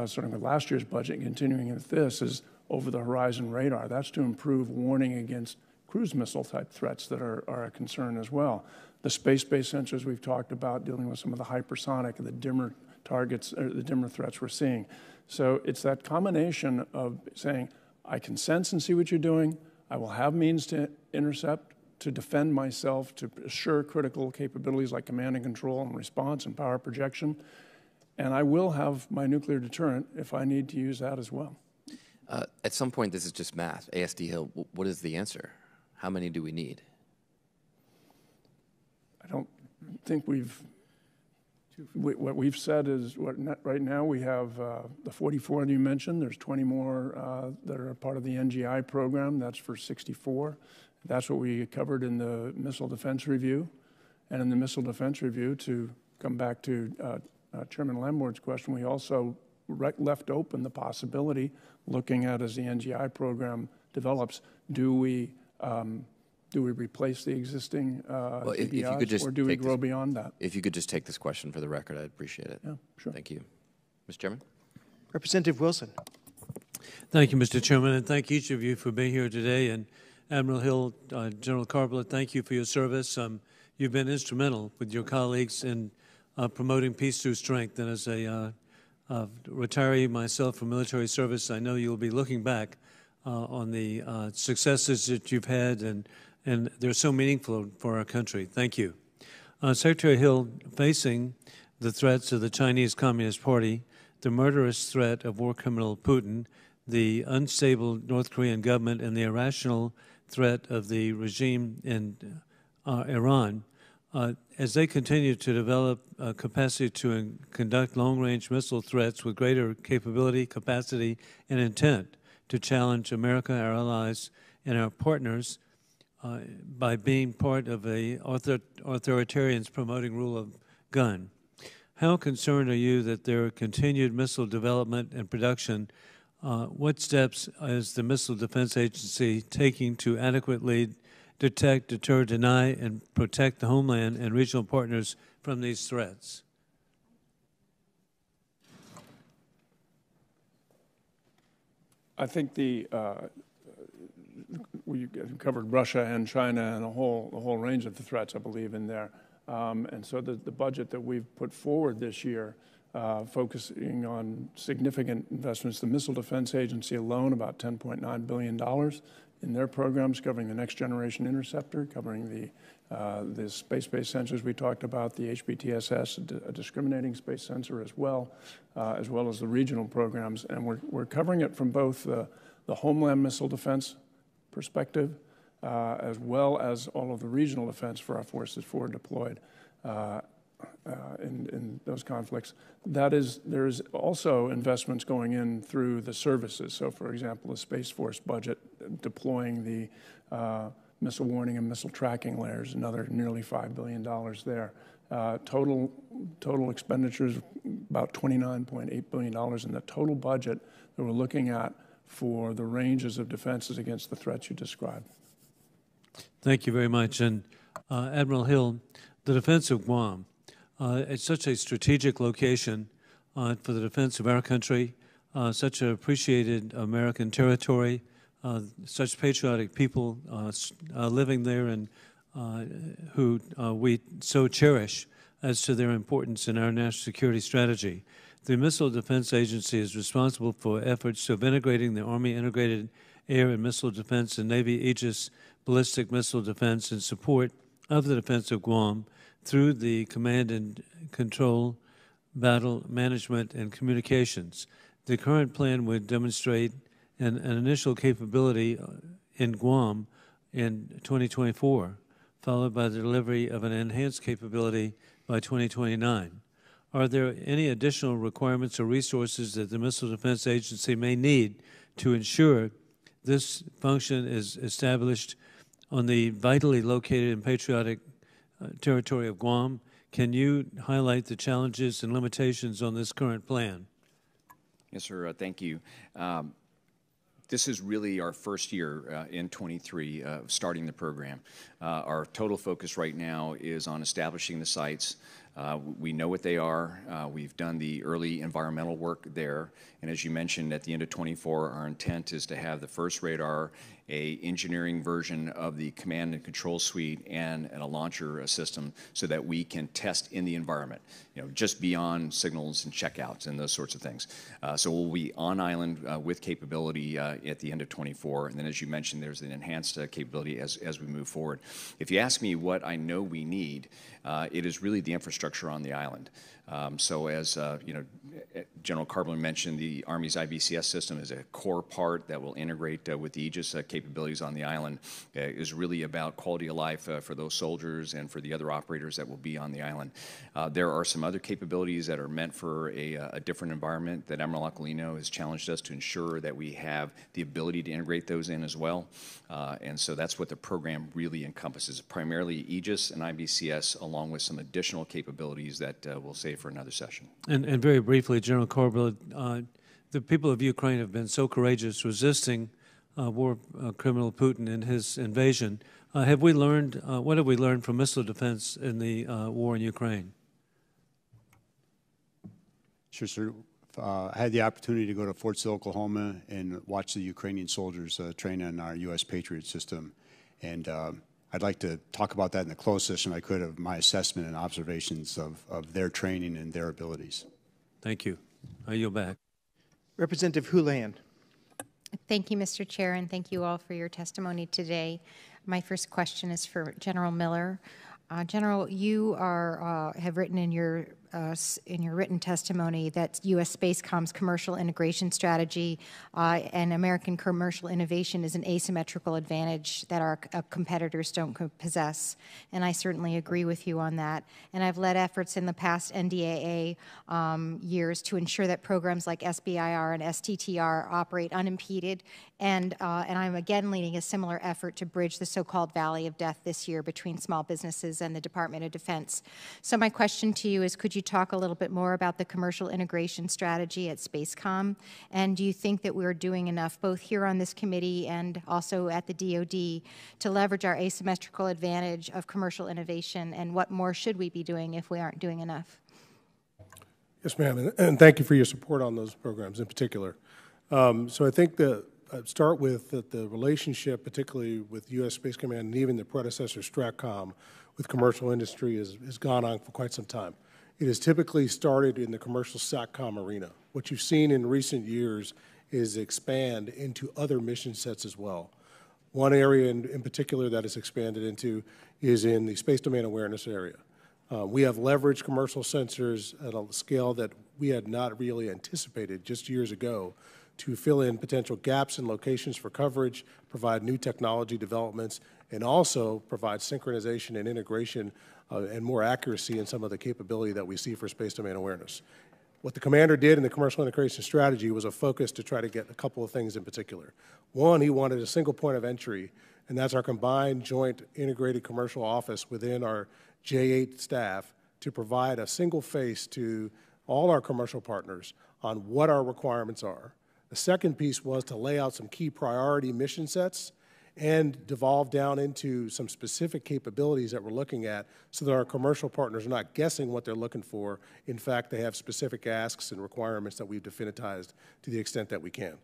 starting with last year's budget and continuing with this is over-the-horizon radar. That's to improve warning against cruise missile-type threats that are a concern as well. The space-based sensors we've talked about, dealing with some of the hypersonic and the dimmer targets, or the dimmer threats we're seeing. So it's that combination of saying, I can sense and see what you're doing, I will have means to intercept, to defend myself, to assure critical capabilities like command and control and response and power projection, and I will have my nuclear deterrent if I need to use that as well. At some point, this is just math. ASD Hill, what is the answer? How many do we need? I don't think what we've said is right now we have the 44 that you mentioned. There's 20 more that are part of the NGI program. That's for 64. That's what we covered in the Missile Defense Review. And in the Missile Defense Review, to come back to Chairman Lamborn's question, we also left open the possibility, looking at as the NGI program develops, do we replace the existing or do we grow beyond that? If you could just take this question for the record, I'd appreciate it. Yeah, sure. Thank you. Mr. Chairman? Representative Wilson. Thank you, Mr. Chairman, and thank each of you for being here today. And Admiral Hill, General Karbler, thank you for your service. You've been instrumental with your colleagues in promoting peace through strength. And as a retiree myself from military service, I know you'll be looking back on the successes that you've had, and they're so meaningful for our country. Thank you. Secretary Hill, facing the threats of the Chinese Communist Party, the murderous threat of war criminal Putin, the unstable North Korean government, and the irrational threat of the regime in Iran, as they continue to develop capacity to conduct long-range missile threats with greater capability, capacity, and intent to challenge America, our allies, and our partners by being part of a authoritarians promoting rule of gun. How concerned are you that their continued missile development and production? What steps is the Missile Defense Agency taking to adequately detect, deter, deny, and protect the homeland and regional partners from these threats? I think we covered Russia and China and the whole range of the threats, I believe, in there. And so the budget that we've put forward this year, focusing on significant investments, the Missile Defense Agency alone, about $10.9 billion in their programs, covering the Next Generation Interceptor, covering the space-based sensors we talked about, the HBTSS, a discriminating space sensor as well as the regional programs. And we're covering it from both the homeland missile defense perspective as well as all of the regional defense for our forces forward deployed in those conflicts. That is, there's also investments going in through the services. So, for example, the Space Force budget, deploying the missile warning and missile tracking layers, another nearly $5 billion there. Total expenditures, about $29.8 billion in the total budget that we're looking at for the ranges of defenses against the threats you described. Thank you very much. And Admiral Hill, the defense of Guam, it's such a strategic location for the defense of our country, such an appreciated American territory, such patriotic people living there and who we so cherish as to their importance in our national security strategy. The Missile Defense Agency is responsible for efforts of integrating the Army Integrated Air and Missile Defense and Navy Aegis Ballistic Missile Defense in support of the defense of Guam through the command and control, battle management, and communications. The current plan would demonstrate an initial capability in Guam in 2024, followed by the delivery of an enhanced capability by 2029. Are there any additional requirements or resources that the Missile Defense Agency may need to ensure this function is established on the vitally located and patriotic territory of Guam? Can you highlight the challenges and limitations on this current plan? Yes, sir. Thank you. This is really our first year in 23 starting the program. Our total focus right now is on establishing the sites. We know what they are. We've done the early environmental work there. And as you mentioned, at the end of 24, our intent is to have the first radar, an engineering version of the command and control suite, and a launcher system so that we can test in the environment, just beyond signals and checkouts and those sorts of things. So we'll be on island with capability at the end of 24. And then, as you mentioned, there's an enhanced capability as we move forward. If you ask me what I know we need, it is really the infrastructure on the island. So as General Karbler mentioned, the Army's IBCS system is a core part that will integrate with the Aegis capabilities on the island. Is really about quality of life for those soldiers and for the other operators that will be on the island. There are some other capabilities that are meant for a different environment that Admiral Aquilino has challenged us to ensure that we have the ability to integrate those in as well. And so that's what the program really encompasses, primarily Aegis and IBCS, along with some additional capabilities that we'll save for another session. And very briefly, General Karbler, the people of Ukraine have been so courageous resisting war criminal Putin and his invasion. What have we learned from missile defense in the war in Ukraine? Sure, sir. I had the opportunity to go to Fort Sill, Oklahoma, and watch the Ukrainian soldiers train on our U.S. Patriot system. And I'd like to talk about that in the closed session I could of my assessment and observations of their training and their abilities. Thank you. I yield back. Representative Hulan. Thank you, Mr. Chair, and thank you all for your testimony today. My first question is for General Miller. General, you are, have written in your written testimony that U.S. SpaceCom's commercial integration strategy and American commercial innovation is an asymmetrical advantage that our competitors don't possess. And I certainly agree with you on that. And I've led efforts in the past NDAA years to ensure that programs like SBIR and STTR operate unimpeded. And I'm again leading a similar effort to bridge the so-called valley of death this year between small businesses and the Department of Defense. So my question to you is, could you talk a little bit more about the commercial integration strategy at SpaceCom? And do you think that we're doing enough, both here on this committee and also at the DOD, to leverage our asymmetrical advantage of commercial innovation? And what more should we be doing if we aren't doing enough? Yes, ma'am. And thank you for your support on those programs in particular. So I think that I'd start with that the relationship, particularly with U.S. Space Command and even the predecessor STRATCOM with commercial industry, has gone on for quite some time. It has typically started in the commercial SATCOM arena. What you've seen in recent years is expand into other mission sets as well. One area in particular that it's expanded into is in the Space Domain Awareness area. We have leveraged commercial sensors at a scale that we had not really anticipated just years ago to fill in potential gaps in locations for coverage, provide new technology developments, and also provide synchronization and integration and more accuracy in some of the capability that we see for Space Domain Awareness. What the commander did in the commercial integration strategy was a focus to try to get a couple of things in particular. One, he wanted a single point of entry, and that's our combined joint integrated commercial office within our J8 staff to provide a single face to all our commercial partners on what our requirements are. The second piece was to lay out some key priority mission sets and devolve down into some specific capabilities that we're looking at so that our commercial partners are not guessing what they're looking for. In fact, they have specific asks and requirements that we've definitized to the extent that we can.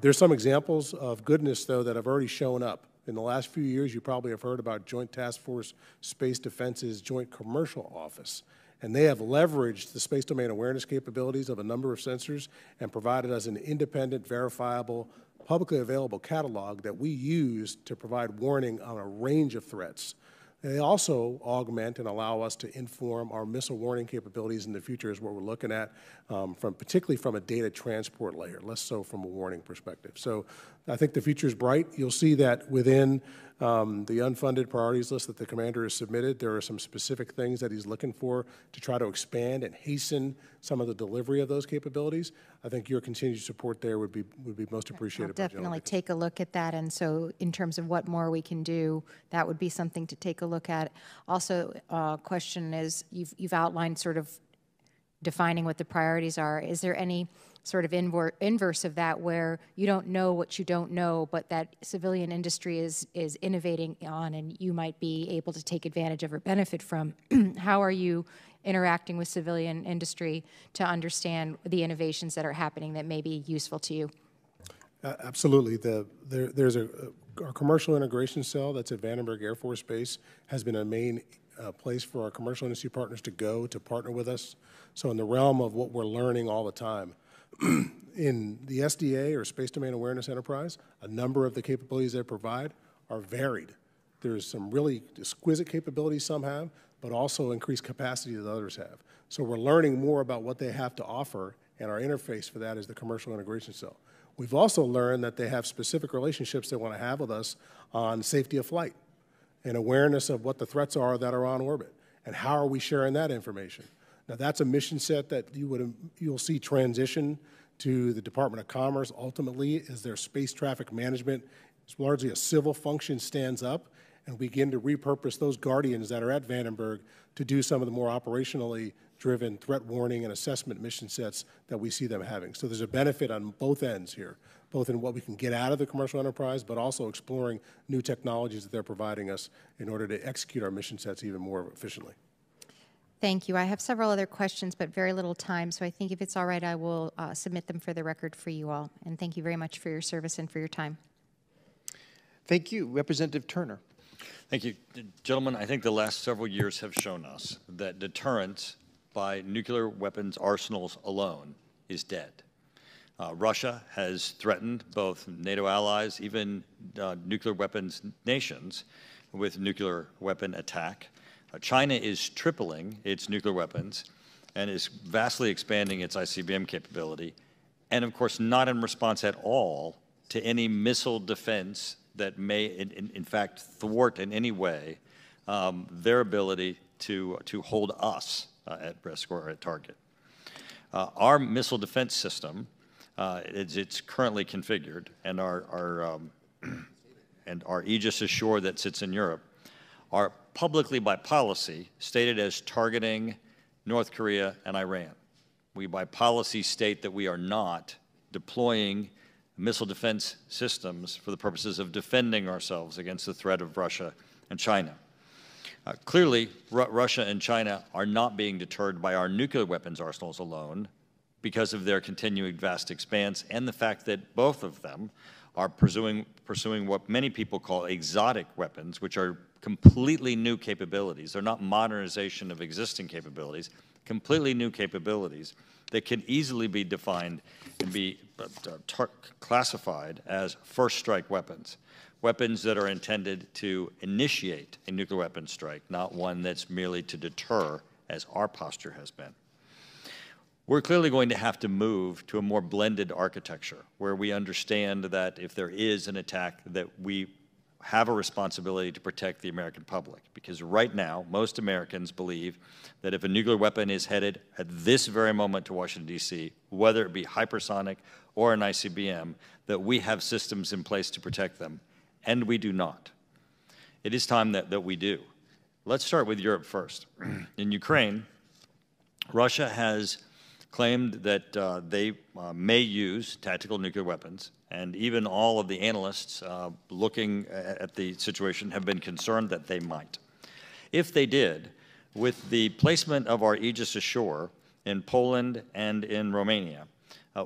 There's some examples of goodness, though, that have already shown up. In the last few years, you probably have heard about Joint Task Force Space Defense's Joint Commercial Office. And they have leveraged the Space Domain Awareness capabilities of a number of sensors and provided us an independent, verifiable, publicly available catalog that we use to provide warning on a range of threats. They also augment and allow us to inform our missile warning capabilities in the future is what we're looking at, particularly from a data transport layer, less so from a warning perspective. So I think the future is bright. You'll see that within the unfunded priorities list that the commander has submitted, there are some specific things that he's looking for to try to expand and hasten some of the delivery of those capabilities. I think your continued support there would be most appreciated. I'll definitely take a look at that. And so in terms of what more we can do, that would be something to take a look at. Also, question is, you've outlined sort of defining what the priorities are. Is there any sort of inverse of that where you don't know what you don't know, but that civilian industry is innovating on and you might be able to take advantage of or benefit from? How are you interacting with civilian industry to understand the innovations that are happening that may be useful to you? Absolutely. There's our commercial integration cell that's at Vandenberg Air Force Base has been a main place for our commercial industry partners to go to partner with us. So in the realm of what we're learning all the time, in the SDA or Space Domain Awareness Enterprise, a number of the capabilities they provide are varied. There's some really exquisite capabilities some have, but also increased capacity that others have. So we're learning more about what they have to offer, and our interface for that is the commercial integration cell. We've also learned that they have specific relationships they want to have with us on safety of flight and awareness of what the threats are that are on orbit, and how are we sharing that information. Now, that's a mission set that you'll see transition to the Department of Commerce ultimately as their space traffic management. It's largely a civil function stands up, and we begin to repurpose those guardians that are at Vandenberg to do some of the more operationally driven threat warning and assessment mission sets that we see them having. So there's a benefit on both ends here, both in what we can get out of the commercial enterprise, but also exploring new technologies that they're providing us in order to execute our mission sets even more efficiently. Thank you. I have several other questions, but very little time, so I think if it's all right, I will submit them for the record for you all. And thank you very much for your service and for your time. Thank you. Representative Turner. Thank you. Gentlemen, I think the last several years have shown us that deterrence by nuclear weapons arsenals alone is dead. Russia has threatened both NATO allies, even nuclear weapons nations, with nuclear weapon attack. China is tripling its nuclear weapons and is vastly expanding its ICBM capability, and of course not in response at all to any missile defense that may in fact thwart in any way their ability to hold us at risk or at target. Our missile defense system, it's currently configured, and our Aegis Ashore that sits in Europe, are publicly by policy stated as targeting North Korea and Iran. We by policy state that we are not deploying missile defense systems for the purposes of defending ourselves against the threat of Russia and China. Clearly, Russia and China are not being deterred by our nuclear weapons arsenals alone because of their continuing vast expanse and the fact that both of them are pursuing what many people call exotic weapons, which are completely new capabilities. They're not modernization of existing capabilities, completely new capabilities that can easily be defined and be classified as first strike weapons, weapons that are intended to initiate a nuclear weapons strike, not one that's merely to deter, as our posture has been. We're clearly going to have to move to a more blended architecture where we understand that if there is an attack, that we have a responsibility to protect the American public, because right now most Americans believe that if a nuclear weapon is headed at this very moment to Washington, D.C., whether it be hypersonic or an ICBM, that we have systems in place to protect them, and we do not. It is time that we do. Let's start with Europe first. In Ukraine, Russia has claimed that they may use tactical nuclear weapons, and even all of the analysts looking at the situation have been concerned that they might. If they did, with the placement of our Aegis Ashore in Poland and in Romania,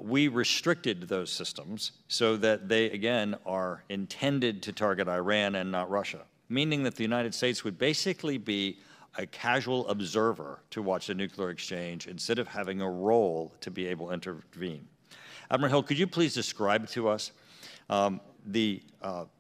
we restricted those systems so that they, again, are intended to target Iran and not Russia, meaning that the United States would basically be a casual observer to watch the nuclear exchange instead of having a role to be able to intervene. Admiral Hill, could you please describe to us the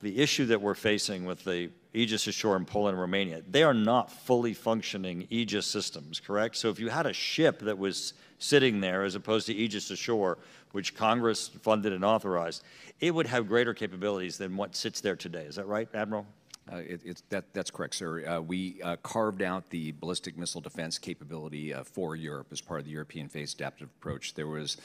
issue that we're facing with the Aegis Ashore in Poland and Romania? They are not fully functioning Aegis systems, correct? So if you had a ship that was sitting there as opposed to Aegis Ashore, which Congress funded and authorized, it would have greater capabilities than what sits there today. Is that right, Admiral? That's correct, sir. We carved out the ballistic missile defense capability for Europe as part of the European phased adaptive approach. There was,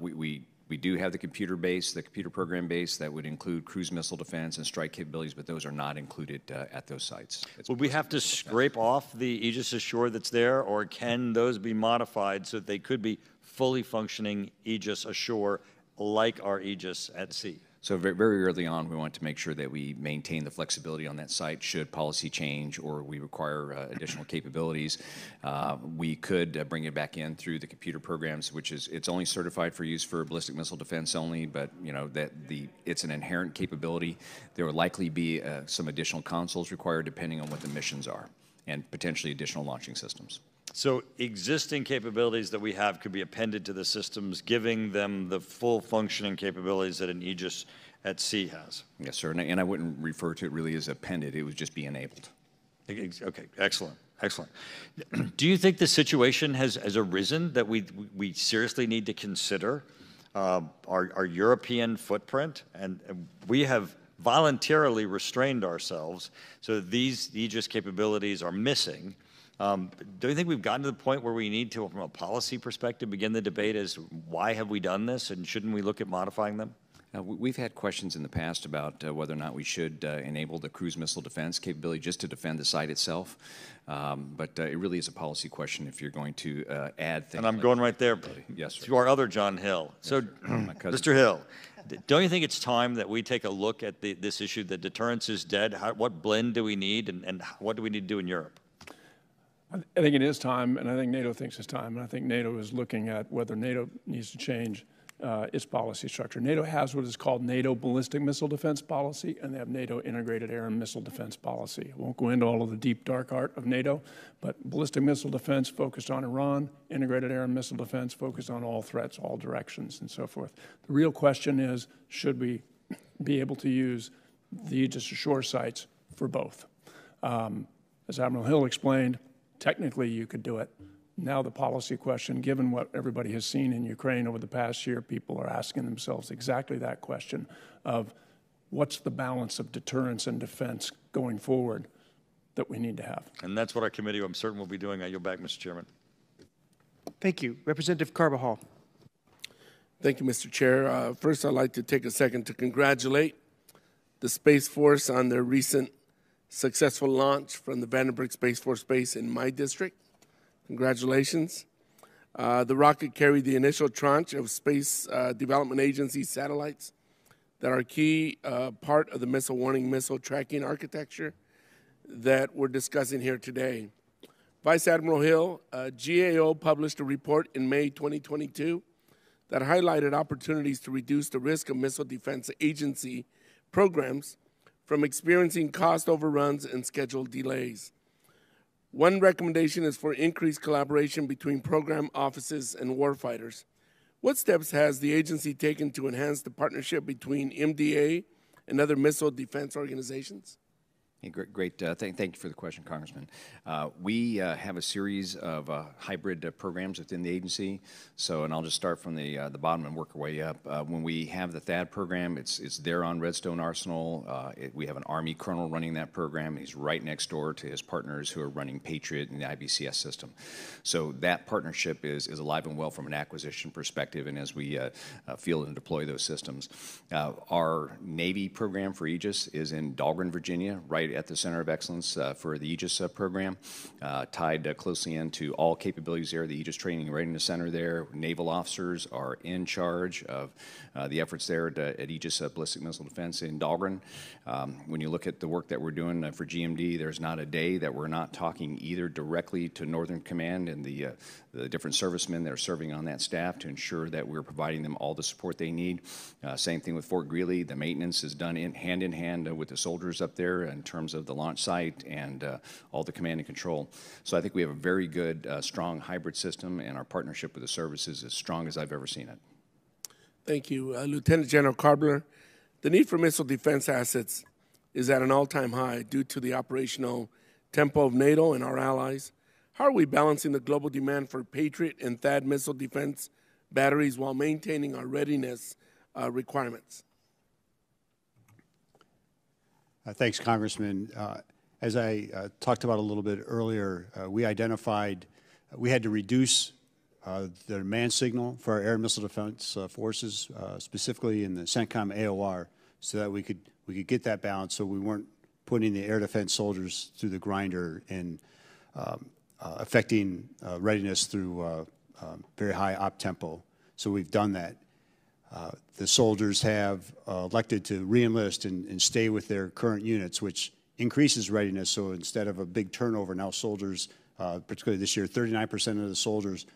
we do have the computer base, the computer program base that would include cruise missile defense and strike capabilities, but those are not included at those sites. Would we have to scrape off the Aegis Ashore that's there, or can those be modified so that they could be fully functioning Aegis Ashore like our Aegis at sea? So very early on, we want to make sure that we maintain the flexibility on that site should policy change or we require additional capabilities. We could bring it back in through the computer programs, which is, it's only certified for use for ballistic missile defense only, but you know that it's an inherent capability. There will likely be some additional consoles required depending on what the missions are and potentially additional launching systems. So existing capabilities that we have could be appended to the systems, giving them the full functioning capabilities that an Aegis at sea has. Yes, sir. And I wouldn't refer to it really as appended. It would just be enabled. Okay. Excellent. Excellent. Do you think the situation has arisen that we seriously need to consider our European footprint? And we have voluntarily restrained ourselves so that these Aegis capabilities are missing. Do you think we've gotten to the point where we need to, from a policy perspective, begin the debate as why have we done this and shouldn't we look at modifying them? We've had questions in the past about whether or not we should enable the cruise missile defense capability just to defend the site itself. But it really is a policy question if you're going to add things. And I'm like going right there yes, to our other John Hill. Yes, so, Mr. Hill, don't you think it's time that we take a look at this issue that deterrence is dead? What blend do we need and what do we need to do in Europe? I think it is time, and I think NATO thinks it's time, and I think NATO is looking at whether NATO needs to change its policy structure. NATO has what is called NATO Ballistic Missile Defense Policy, and they have NATO Integrated Air and Missile Defense Policy. I won't go into all of the deep, dark art of NATO, but ballistic missile defense focused on Iran, integrated air and missile defense focused on all threats, all directions, and so forth. The real question is, should we be able to use the Aegis ashore sites for both? As Admiral Hill explained, technically you could do it. Now the policy question, given what everybody has seen in Ukraine over the past year, people are asking themselves exactly that question of what's the balance of deterrence and defense going forward that we need to have. And that's what our committee, I'm certain, will be doing. I yield back, Mr. Chairman. Thank you. Representative Carbajal. Thank you, Mr. Chair. First, I'd like to take a second to congratulate the Space Force on their recent successful launch from the Vandenberg Space Force Base in my district. Congratulations. The rocket carried the initial tranche of Space Development Agency satellites that are a key part of the missile warning, missile tracking architecture that we're discussing here today. Vice Admiral Hill, GAO published a report in May 2022 that highlighted opportunities to reduce the risk of missile defense agency programs from experiencing cost overruns and schedule delays. One recommendation is for increased collaboration between program offices and warfighters. What steps has the agency taken to enhance the partnership between MDA and other missile defense organizations? Hey, great. Thank you for the question, Congressman. We have a series of hybrid programs within the agency. So, and I'll just start from the bottom and work our way up. When we have the THAAD program, it's there on Redstone Arsenal. We have an Army colonel running that program. He's right next door to his partners who are running Patriot and the IBCS system. So that partnership is alive and well from an acquisition perspective, and as we field and deploy those systems. Our Navy program for Aegis is in Dahlgren, Virginia, right at the Center of Excellence for the Aegis program, tied closely into all capabilities there, the Aegis Training and Readiness Center there. Naval officers are in charge of the efforts there at Aegis Ballistic Missile Defense in Dahlgren. When you look at the work that we're doing for GMD, there's not a day that we're not talking either directly to Northern Command and the different servicemen that are serving on that staff to ensure that we're providing them all the support they need. Same thing with Fort Greely. The maintenance is done hand in hand with the soldiers up there in terms of the launch site and all the command and control. So I think we have a very good, strong hybrid system, and our partnership with the service is as strong as I've ever seen it. Thank you. Lieutenant General Karbler, the need for missile defense assets is at an all-time high due to the operational tempo of NATO and our allies. How are we balancing the global demand for Patriot and THAAD missile defense batteries while maintaining our readiness requirements? Thanks, Congressman. As I talked about a little bit earlier, we had to reduce the demand signal for our air and missile defense forces, specifically in the CENTCOM AOR, so that we could get that balance, so we weren't putting the air defense soldiers through the grinder and affecting readiness through very high op tempo. So we've done that. The soldiers have elected to re-enlist and stay with their current units, which increases readiness. So instead of a big turnover, now soldiers, particularly this year, 39% of the soldiers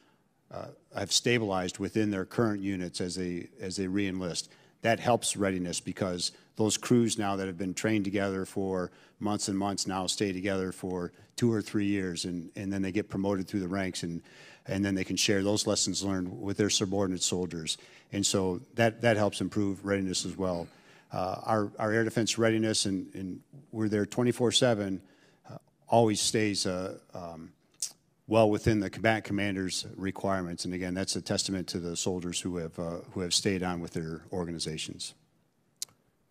have stabilized within their current units as they re-enlist. That helps readiness because those crews now that have been trained together for months and months now stay together for 2 or 3 years, and then they get promoted through the ranks, and then they can share those lessons learned with their subordinate soldiers. And so that helps improve readiness as well. Our air defense readiness, and we're there 24/7, always stays well within the combatant commander's requirements. And again, that's a testament to the soldiers who have stayed on with their organizations.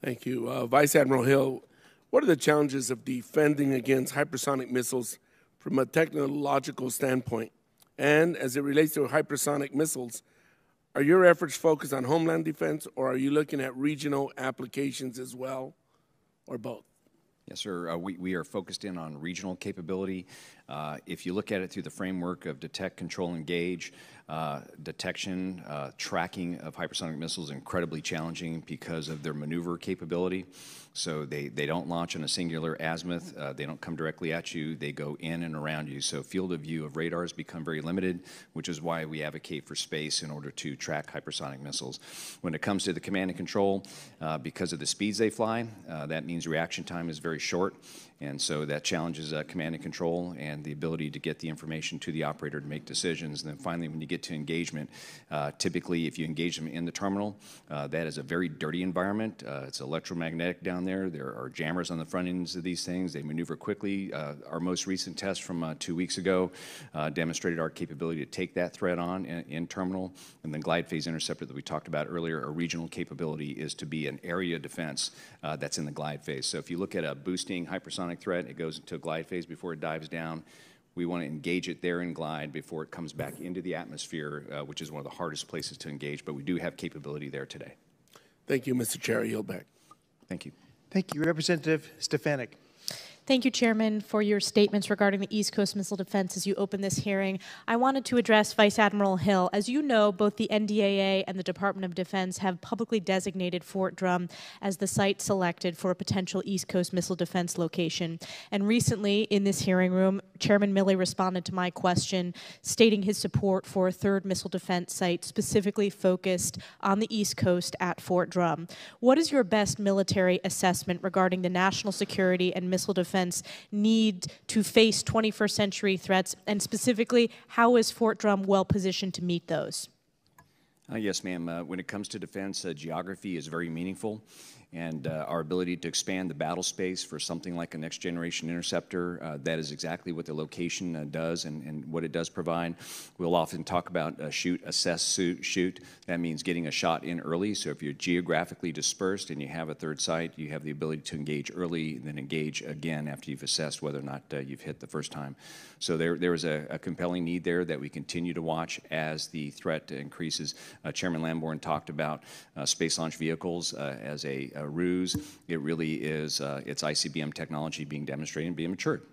Thank you. Vice Admiral Hill, what are the challenges of defending against hypersonic missiles from a technological standpoint? And as it relates to hypersonic missiles, are your efforts focused on homeland defense, or are you looking at regional applications as well, or both? Yes, sir. We are focused in on regional capability. If you look at it through the framework of detect, control, engage, detection, tracking of hypersonic missiles is incredibly challenging because of their maneuver capability. So they don't launch in a singular azimuth. They don't come directly at you. They go in and around you. So field of view of radars become very limited, which is why we advocate for space in order to track hypersonic missiles. When it comes to the command and control, because of the speeds they fly, that means reaction time is very short. And so that challenges command and control and the ability to get the information to the operator to make decisions. And then finally, when you get to engagement, typically if you engage them in the terminal, that is a very dirty environment. It's electromagnetic down there. There are jammers on the front ends of these things. They maneuver quickly. Our most recent test from 2 weeks ago demonstrated our capability to take that threat on in terminal. And then Glide Phase Interceptor that we talked about earlier, a regional capability is to be an area defense that's in the glide phase. So if you look at a boosting hypersonic threat, it goes into a glide phase before it dives down. We want to engage it there in glide before it comes back into the atmosphere, which is one of the hardest places to engage, but we do have capability there today. Thank you, Mr. Chair. I yield back. Thank you. Thank you. Representative Stefanik. Thank you, Chairman, for your statements regarding the East Coast Missile Defense as you open this hearing. I wanted to address Vice Admiral Hill. As you know, both the NDAA and the Department of Defense have publicly designated Fort Drum as the site selected for a potential East Coast Missile Defense location. And recently, in this hearing room, Chairman Milley responded to my question, stating his support for a third missile defense site specifically focused on the East Coast at Fort Drum. What is your best military assessment regarding the national security and missile defense need to face 21st century threats, and specifically, how is Fort Drum well positioned to meet those? Yes, ma'am. When it comes to defense, geography is very meaningful, and our ability to expand the battle space for something like a next-generation interceptor, that is exactly what the location does and what it does provide. We'll often talk about shoot, assess, shoot. That means getting a shot in early, so if you're geographically dispersed and you have a third site, you have the ability to engage early and then engage again after you've assessed whether or not you've hit the first time. So there is a compelling need there that we continue to watch as the threat increases. Chairman Lamborn talked about space launch vehicles as a ruse. It really is, it's ICBM technology being demonstrated and being matured.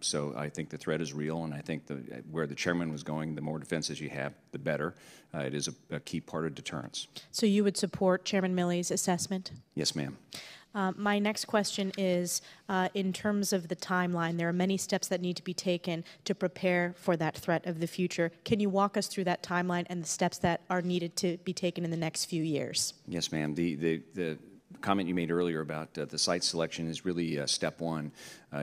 So I think the threat is real, and I think where the chairman was going, the more defenses you have, the better. It is a key part of deterrence. So you would support Chairman Milley's assessment? Yes, ma'am. My next question is, in terms of the timeline, there are many steps that need to be taken to prepare for that threat of the future. Can you walk us through that timeline and the steps that are needed to be taken in the next few years? Yes, ma'am. The comment you made earlier about the site selection is really step one.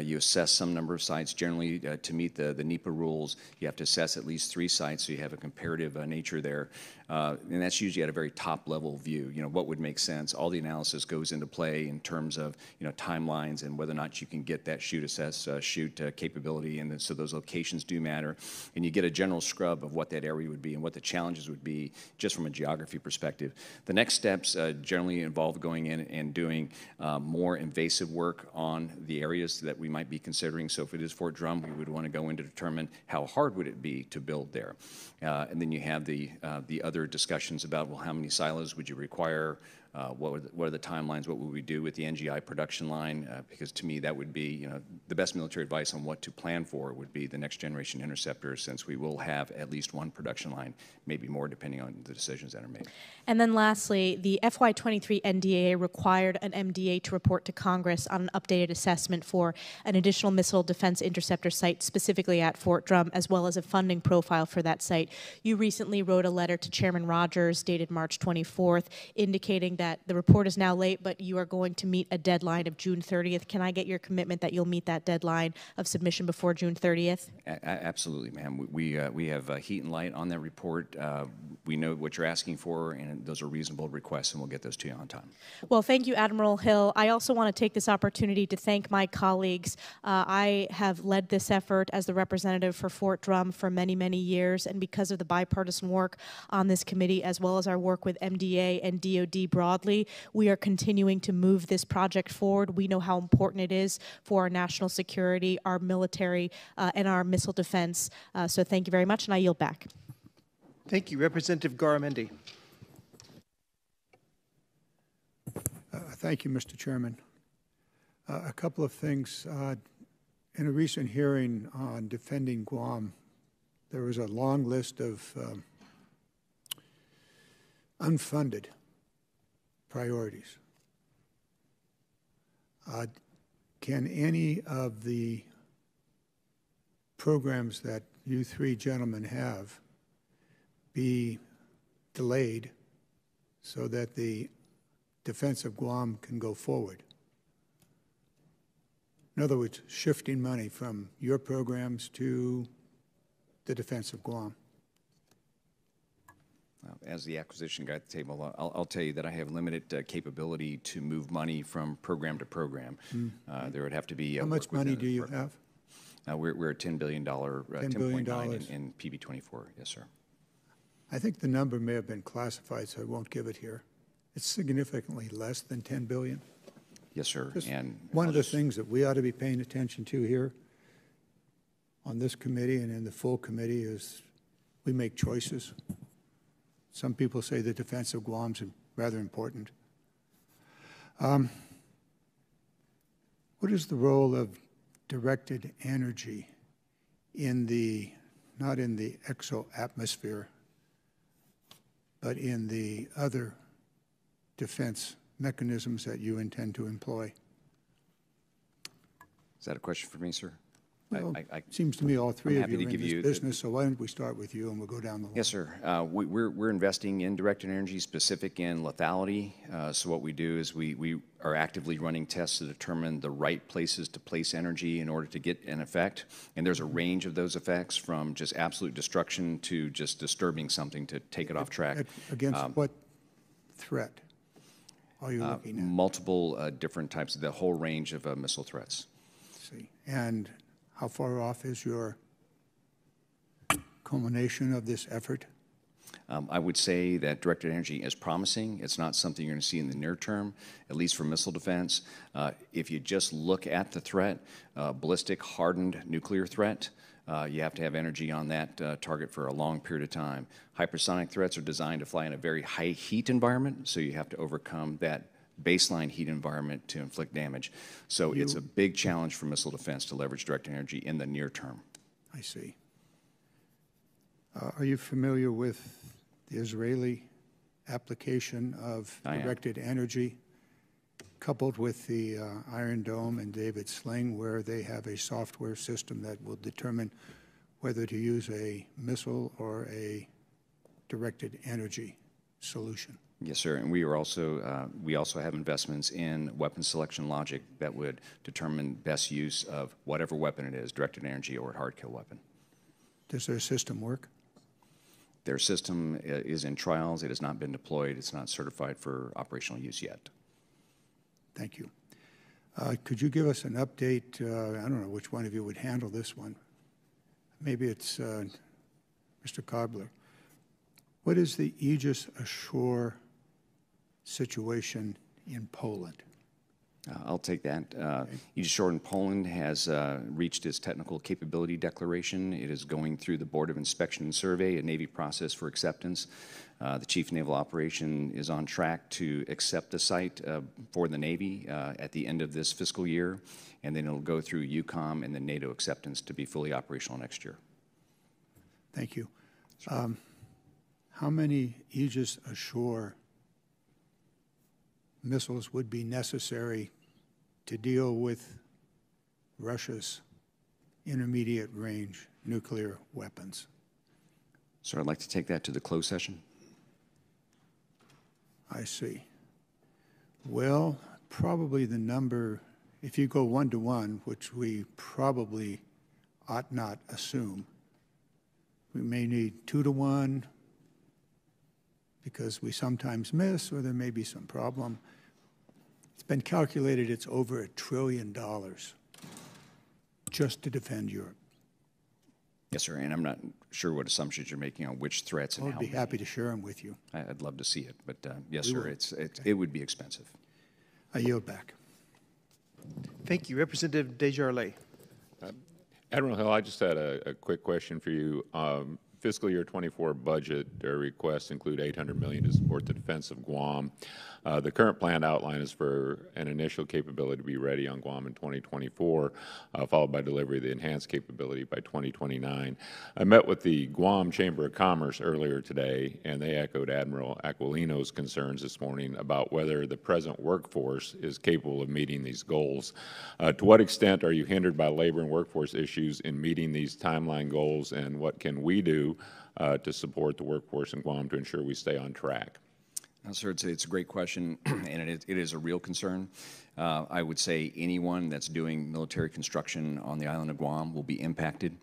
You assess some number of sites. Generally, to meet the NEPA rules, you have to assess at least 3 sites, so you have a comparative nature there. And that's usually at a very top-level view. You know, what would make sense? All the analysis goes into play in terms of, you know, timelines and whether or not you can get that shoot, assess, shoot capability. And so those locations do matter. And you get a general scrub of what that area would be and what the challenges would be just from a geography perspective. The next steps generally involve going in and doing more invasive work on the areas that we might be considering. So if it is Fort Drum, we would want to go in to determine how hard would it be to build there. And then you have the other discussions about, well, how many silos would you require? What are the timelines? What would we do with the NGI production line? Because to me, that would be, you know, the best military advice on what to plan for would be the next generation interceptor, since we will have at least one production line, maybe more, depending on the decisions that are made. And then lastly, the FY23 NDAA required an MDA to report to Congress on an updated assessment for an additional missile defense interceptor site, specifically at Fort Drum, as well as a funding profile for that site. You recently wrote a letter to Chairman Rogers, dated March 24th, indicating that the report is now late, but you are going to meet a deadline of June 30th. Can I get your commitment that you'll meet that deadline of submission before June 30th? Absolutely, ma'am. We have heat and light on that report. We know what you're asking for, and those are reasonable requests, and we'll get those to you on time. Well, thank you, Admiral Hill. I also want to take this opportunity to thank my colleagues. I have led this effort as the representative for Fort Drum for many, many years, and because of the bipartisan work on this committee, as well as our work with MDA and DOD broadly, we are continuing to move this project forward. We know how important it is for our national security, our military, and our missile defense. So thank you very much, and I yield back. Thank you. Representative Garamendi. Thank you, Mr. Chairman. A couple of things. In a recent hearing on defending Guam, there was a long list of unfunded priorities. Can any of the programs that you three gentlemen have be delayed so that the defense of Guam can go forward? In other words, shifting money from your programs to the defense of Guam. As the acquisition guy at the table, I'll tell you that I have limited capability to move money from program to program. There would have to be... How much money do you have? We're a $10 billion, $10.9 in PB24. Yes, sir. I think the number may have been classified, so I won't give it here. It's significantly less than $10 billion. Yes, sir. Just and one of the things that we ought to be paying attention to here on this committee and in the full committee is we make choices. Some people say the defense of Guam is rather important. What is the role of directed energy in the, not in the exo-atmosphere, but in the other defense mechanisms that you intend to employ? Is that a question for me, sir? Well, it seems to me all three of you are in this business, so why don't we start with you and we'll go down the line. Yes, sir. We're investing in directed energy, specific in lethality. So what we do is we are actively running tests to determine the right places to place energy in order to get an effect. And there's a range of those effects from just absolute destruction to just disturbing something to take it off track. Against what threat are you looking at? Multiple different types, the whole range of missile threats. Let's see. And how far off is your culmination of this effort? I would say that directed energy is promising. It's not something you're going to see in the near term, at least for missile defense. If you just look at the threat, ballistic hardened nuclear threat, you have to have energy on that target for a long period of time. Hypersonic threats are designed to fly in a very high heat environment, so you have to overcome that baseline heat environment to inflict damage. So it's a big challenge for missile defense to leverage directed energy in the near term. I see. Are you familiar with the Israeli application of directed energy coupled with the Iron Dome and David Sling, where they have a software system that will determine whether to use a missile or a directed energy solution? Yes, sir. And we are also we also have investments in weapon selection logic that would determine best use of whatever weapon it is, directed energy or a hard kill weapon. Does their system work? Their system is in trials. It has not been deployed. It's not certified for operational use yet. Thank you. Could you give us an update? I don't know which one of you would handle this one. Maybe it's Mr. Karbler. What is the Aegis Ashore situation in Poland? I'll take that. Aegis Ashore in Poland has reached its technical capability declaration. It is going through the Board of Inspection and Survey, a Navy process for acceptance. The Chief Naval Operation is on track to accept the site for the Navy at the end of this fiscal year, and then it'll go through EUCOM and the NATO acceptance to be fully operational next year. Thank you. How many Aegis Ashore missiles would be necessary to deal with Russia's intermediate range nuclear weapons? Sir, I'd like to take that to the closed session. I see. Well, probably the number, if you go one-to-one, which we probably ought not assume, we may need 2-to-1, because we sometimes miss or there may be some problem. It's been calculated it's over $1 trillion just to defend Europe. Yes, sir, and I'm not sure what assumptions you're making on which threats and how many. I'd be happy to share them with you. I'd love to see it, but yes, sir, it would be expensive. I yield back. Thank you. Representative Desjarlais. I don't know, Hill, I just had a quick question for you. fiscal year 24 budget requests include $800 million to support the defense of Guam. The current planned outline is for an initial capability to be ready on Guam in 2024, followed by delivery of the enhanced capability by 2029. I met with the Guam Chamber of Commerce earlier today, and they echoed Admiral Aquilino's concerns this morning about whether the present workforce is capable of meeting these goals. To what extent are you hindered by labor and workforce issues in meeting these timeline goals, and what can we do to support the workforce in Guam to ensure we stay on track? Sir, it's a great question, and it is a real concern. I would say anyone that's doing military construction on the island of Guam will be impacted.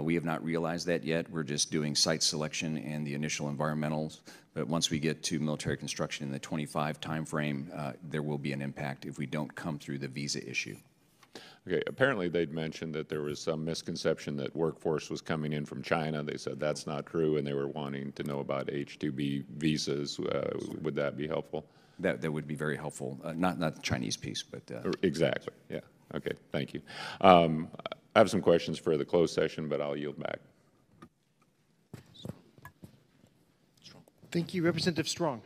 We have not realized that yet. We're just doing site selection and the initial environmentals. But once we get to military construction in the 25 timeframe, there will be an impact if we don't come through the visa issue. Okay, apparently they'd mentioned that there was some misconception that workforce was coming in from China. They said that's not true, and they were wanting to know about H-2B visas. Would that be helpful? That would be very helpful. Not the Chinese piece, but... Exactly, yeah. Okay, thank you. I have some questions for the closed session, but I'll yield back. Thank you, Representative Strong.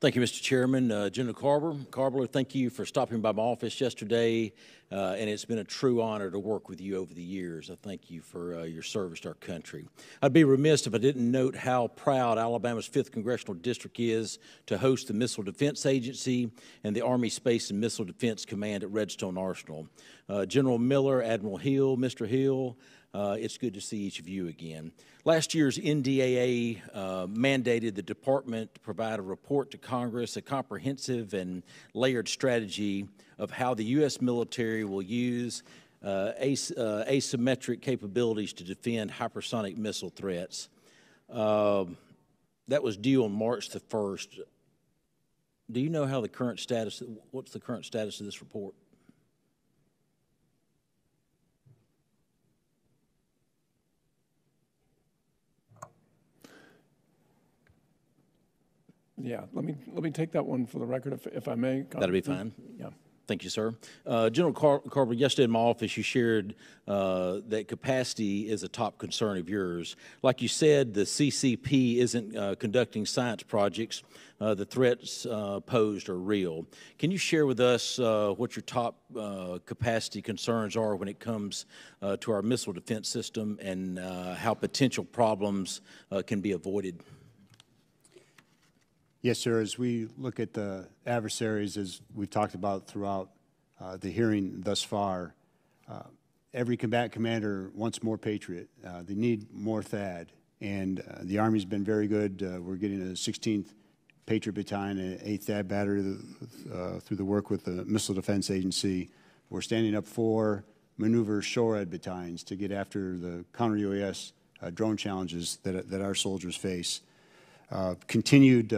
Thank you, Mr. Chairman. General Karbler, thank you for stopping by my office yesterday, and it's been a true honor to work with you over the years. I thank you for your service to our country. I'd be remiss if I didn't note how proud Alabama's 5th Congressional District is to host the Missile Defense Agency and the Army Space and Missile Defense Command at Redstone Arsenal. General Miller, Admiral Hill, Mr. Hill, it's good to see each of you again. Last year's NDAA mandated the department to provide a report to Congress, a comprehensive and layered strategy of how the U.S. military will use asymmetric capabilities to defend hypersonic missile threats. That was due on March the 1st. Do you know how the current status, what's the current status of this report? Yeah, let me take that one for the record, if I may. That'll be fine. Yeah. Thank you, sir. General Karbler, yesterday in my office you shared that capacity is a top concern of yours. Like you said, the CCP isn't conducting science projects. The threats posed are real. Can you share with us what your top capacity concerns are when it comes to our missile defense system and how potential problems can be avoided? Yes, sir. As we look at the adversaries, as we've talked about throughout the hearing thus far, every combat commander wants more Patriot. They need more THAAD. And the Army's been very good. We're getting a 16th Patriot Battalion, an 8th THAAD battery through the work with the Missile Defense Agency. We're standing up 4 maneuver SHORAD battalions to get after the counter-UAS drone challenges that our soldiers face. Continued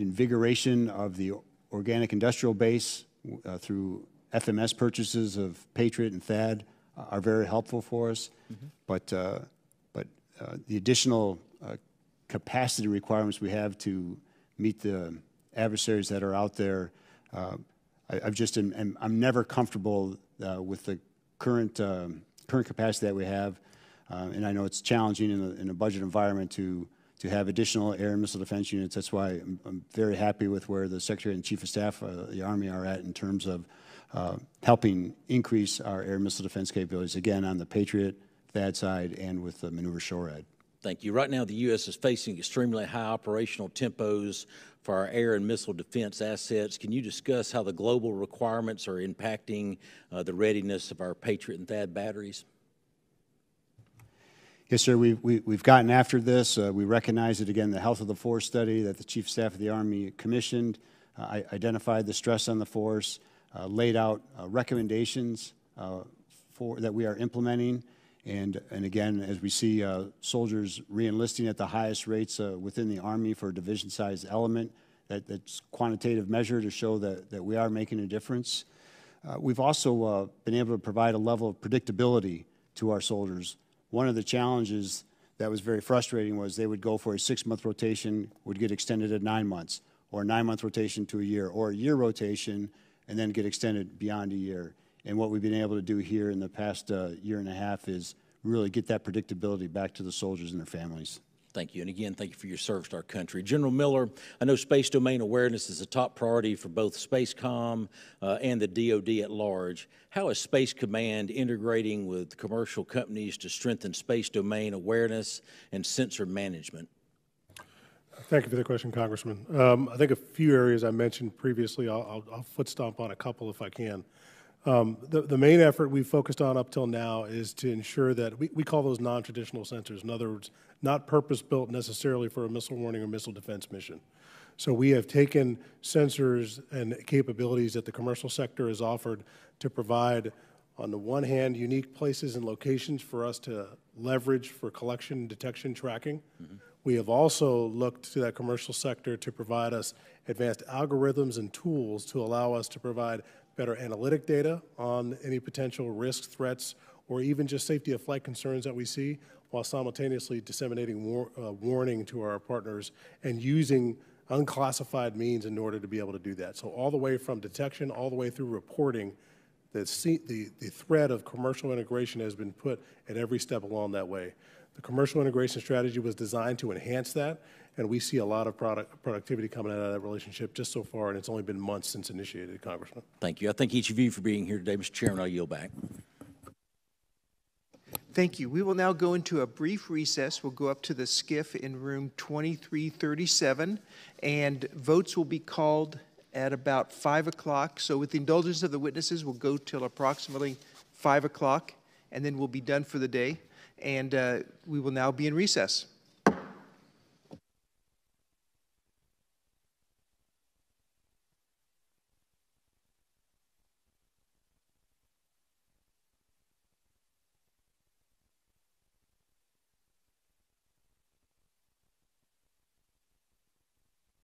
invigoration of the organic industrial base through FMS purchases of Patriot and THAAD are very helpful for us. Mm-hmm. But the additional capacity requirements we have to meet the adversaries that are out there, I'm never comfortable with the current capacity that we have, and I know it's challenging in a budget environment to have additional air and missile defense units. That's why I'm very happy with where the Secretary and Chief of Staff of the Army are at in terms of helping increase our air and missile defense capabilities, again, on the Patriot, THAAD side, and with the maneuver SHORAD. Thank you. Right now, the U.S. is facing extremely high operational tempos for our air and missile defense assets. Can you discuss how the global requirements are impacting the readiness of our Patriot and THAAD batteries? Yes, sir, we've gotten after this. We recognize it again, the Health of the Force study that the Chief of Staff of the Army commissioned, identified the stress on the force, laid out recommendations that we are implementing. And again, as we see soldiers re-enlisting at the highest rates within the Army for a division size element, that's quantitative measure to show that we are making a difference. We've also been able to provide a level of predictability to our soldiers. One of the challenges that was very frustrating was they would go for a 6-month rotation, would get extended to 9 months, or a 9-month rotation to a year, or a year rotation, and then get extended beyond a year. And what we've been able to do here in the past year and a half is really get that predictability back to the soldiers and their families. Thank you. And again, thank you for your service to our country. General Miller, I know Space Domain Awareness is a top priority for both SpaceCom and the DoD at large. How is Space Command integrating with commercial companies to strengthen Space Domain Awareness and sensor management? Thank you for the question, Congressman. I think a few areas I mentioned previously, I'll foot stomp on a couple if I can. The main effort we've focused on up till now is to ensure that we call those non-traditional sensors. In other words, not purpose-built necessarily for a missile warning or missile defense mission. So we have taken sensors and capabilities that the commercial sector has offered to provide, on the one hand, unique places and locations for us to leverage for collection, detection, tracking. Mm-hmm. We have also looked to that commercial sector to provide us advanced algorithms and tools to allow us to provide better analytic data on any potential risk, threats, or even just safety of flight concerns that we see, while simultaneously disseminating warning to our partners and using unclassified means in order to be able to do that. So all the way from detection, all the way through reporting, the thread of commercial integration has been put at every step along that way. The commercial integration strategy was designed to enhance that, and we see a lot of productivity coming out of that relationship just so far, and it's only been months since initiated, Congressman. Thank you. I thank each of you for being here today. Mr. Chairman, I'll yield back. Thank you. We will now go into a brief recess. We'll go up to the SCIF in room 2337, and votes will be called at about 5 o'clock. So with the indulgence of the witnesses, we'll go till approximately 5 o'clock, and then we'll be done for the day. And we will now be in recess.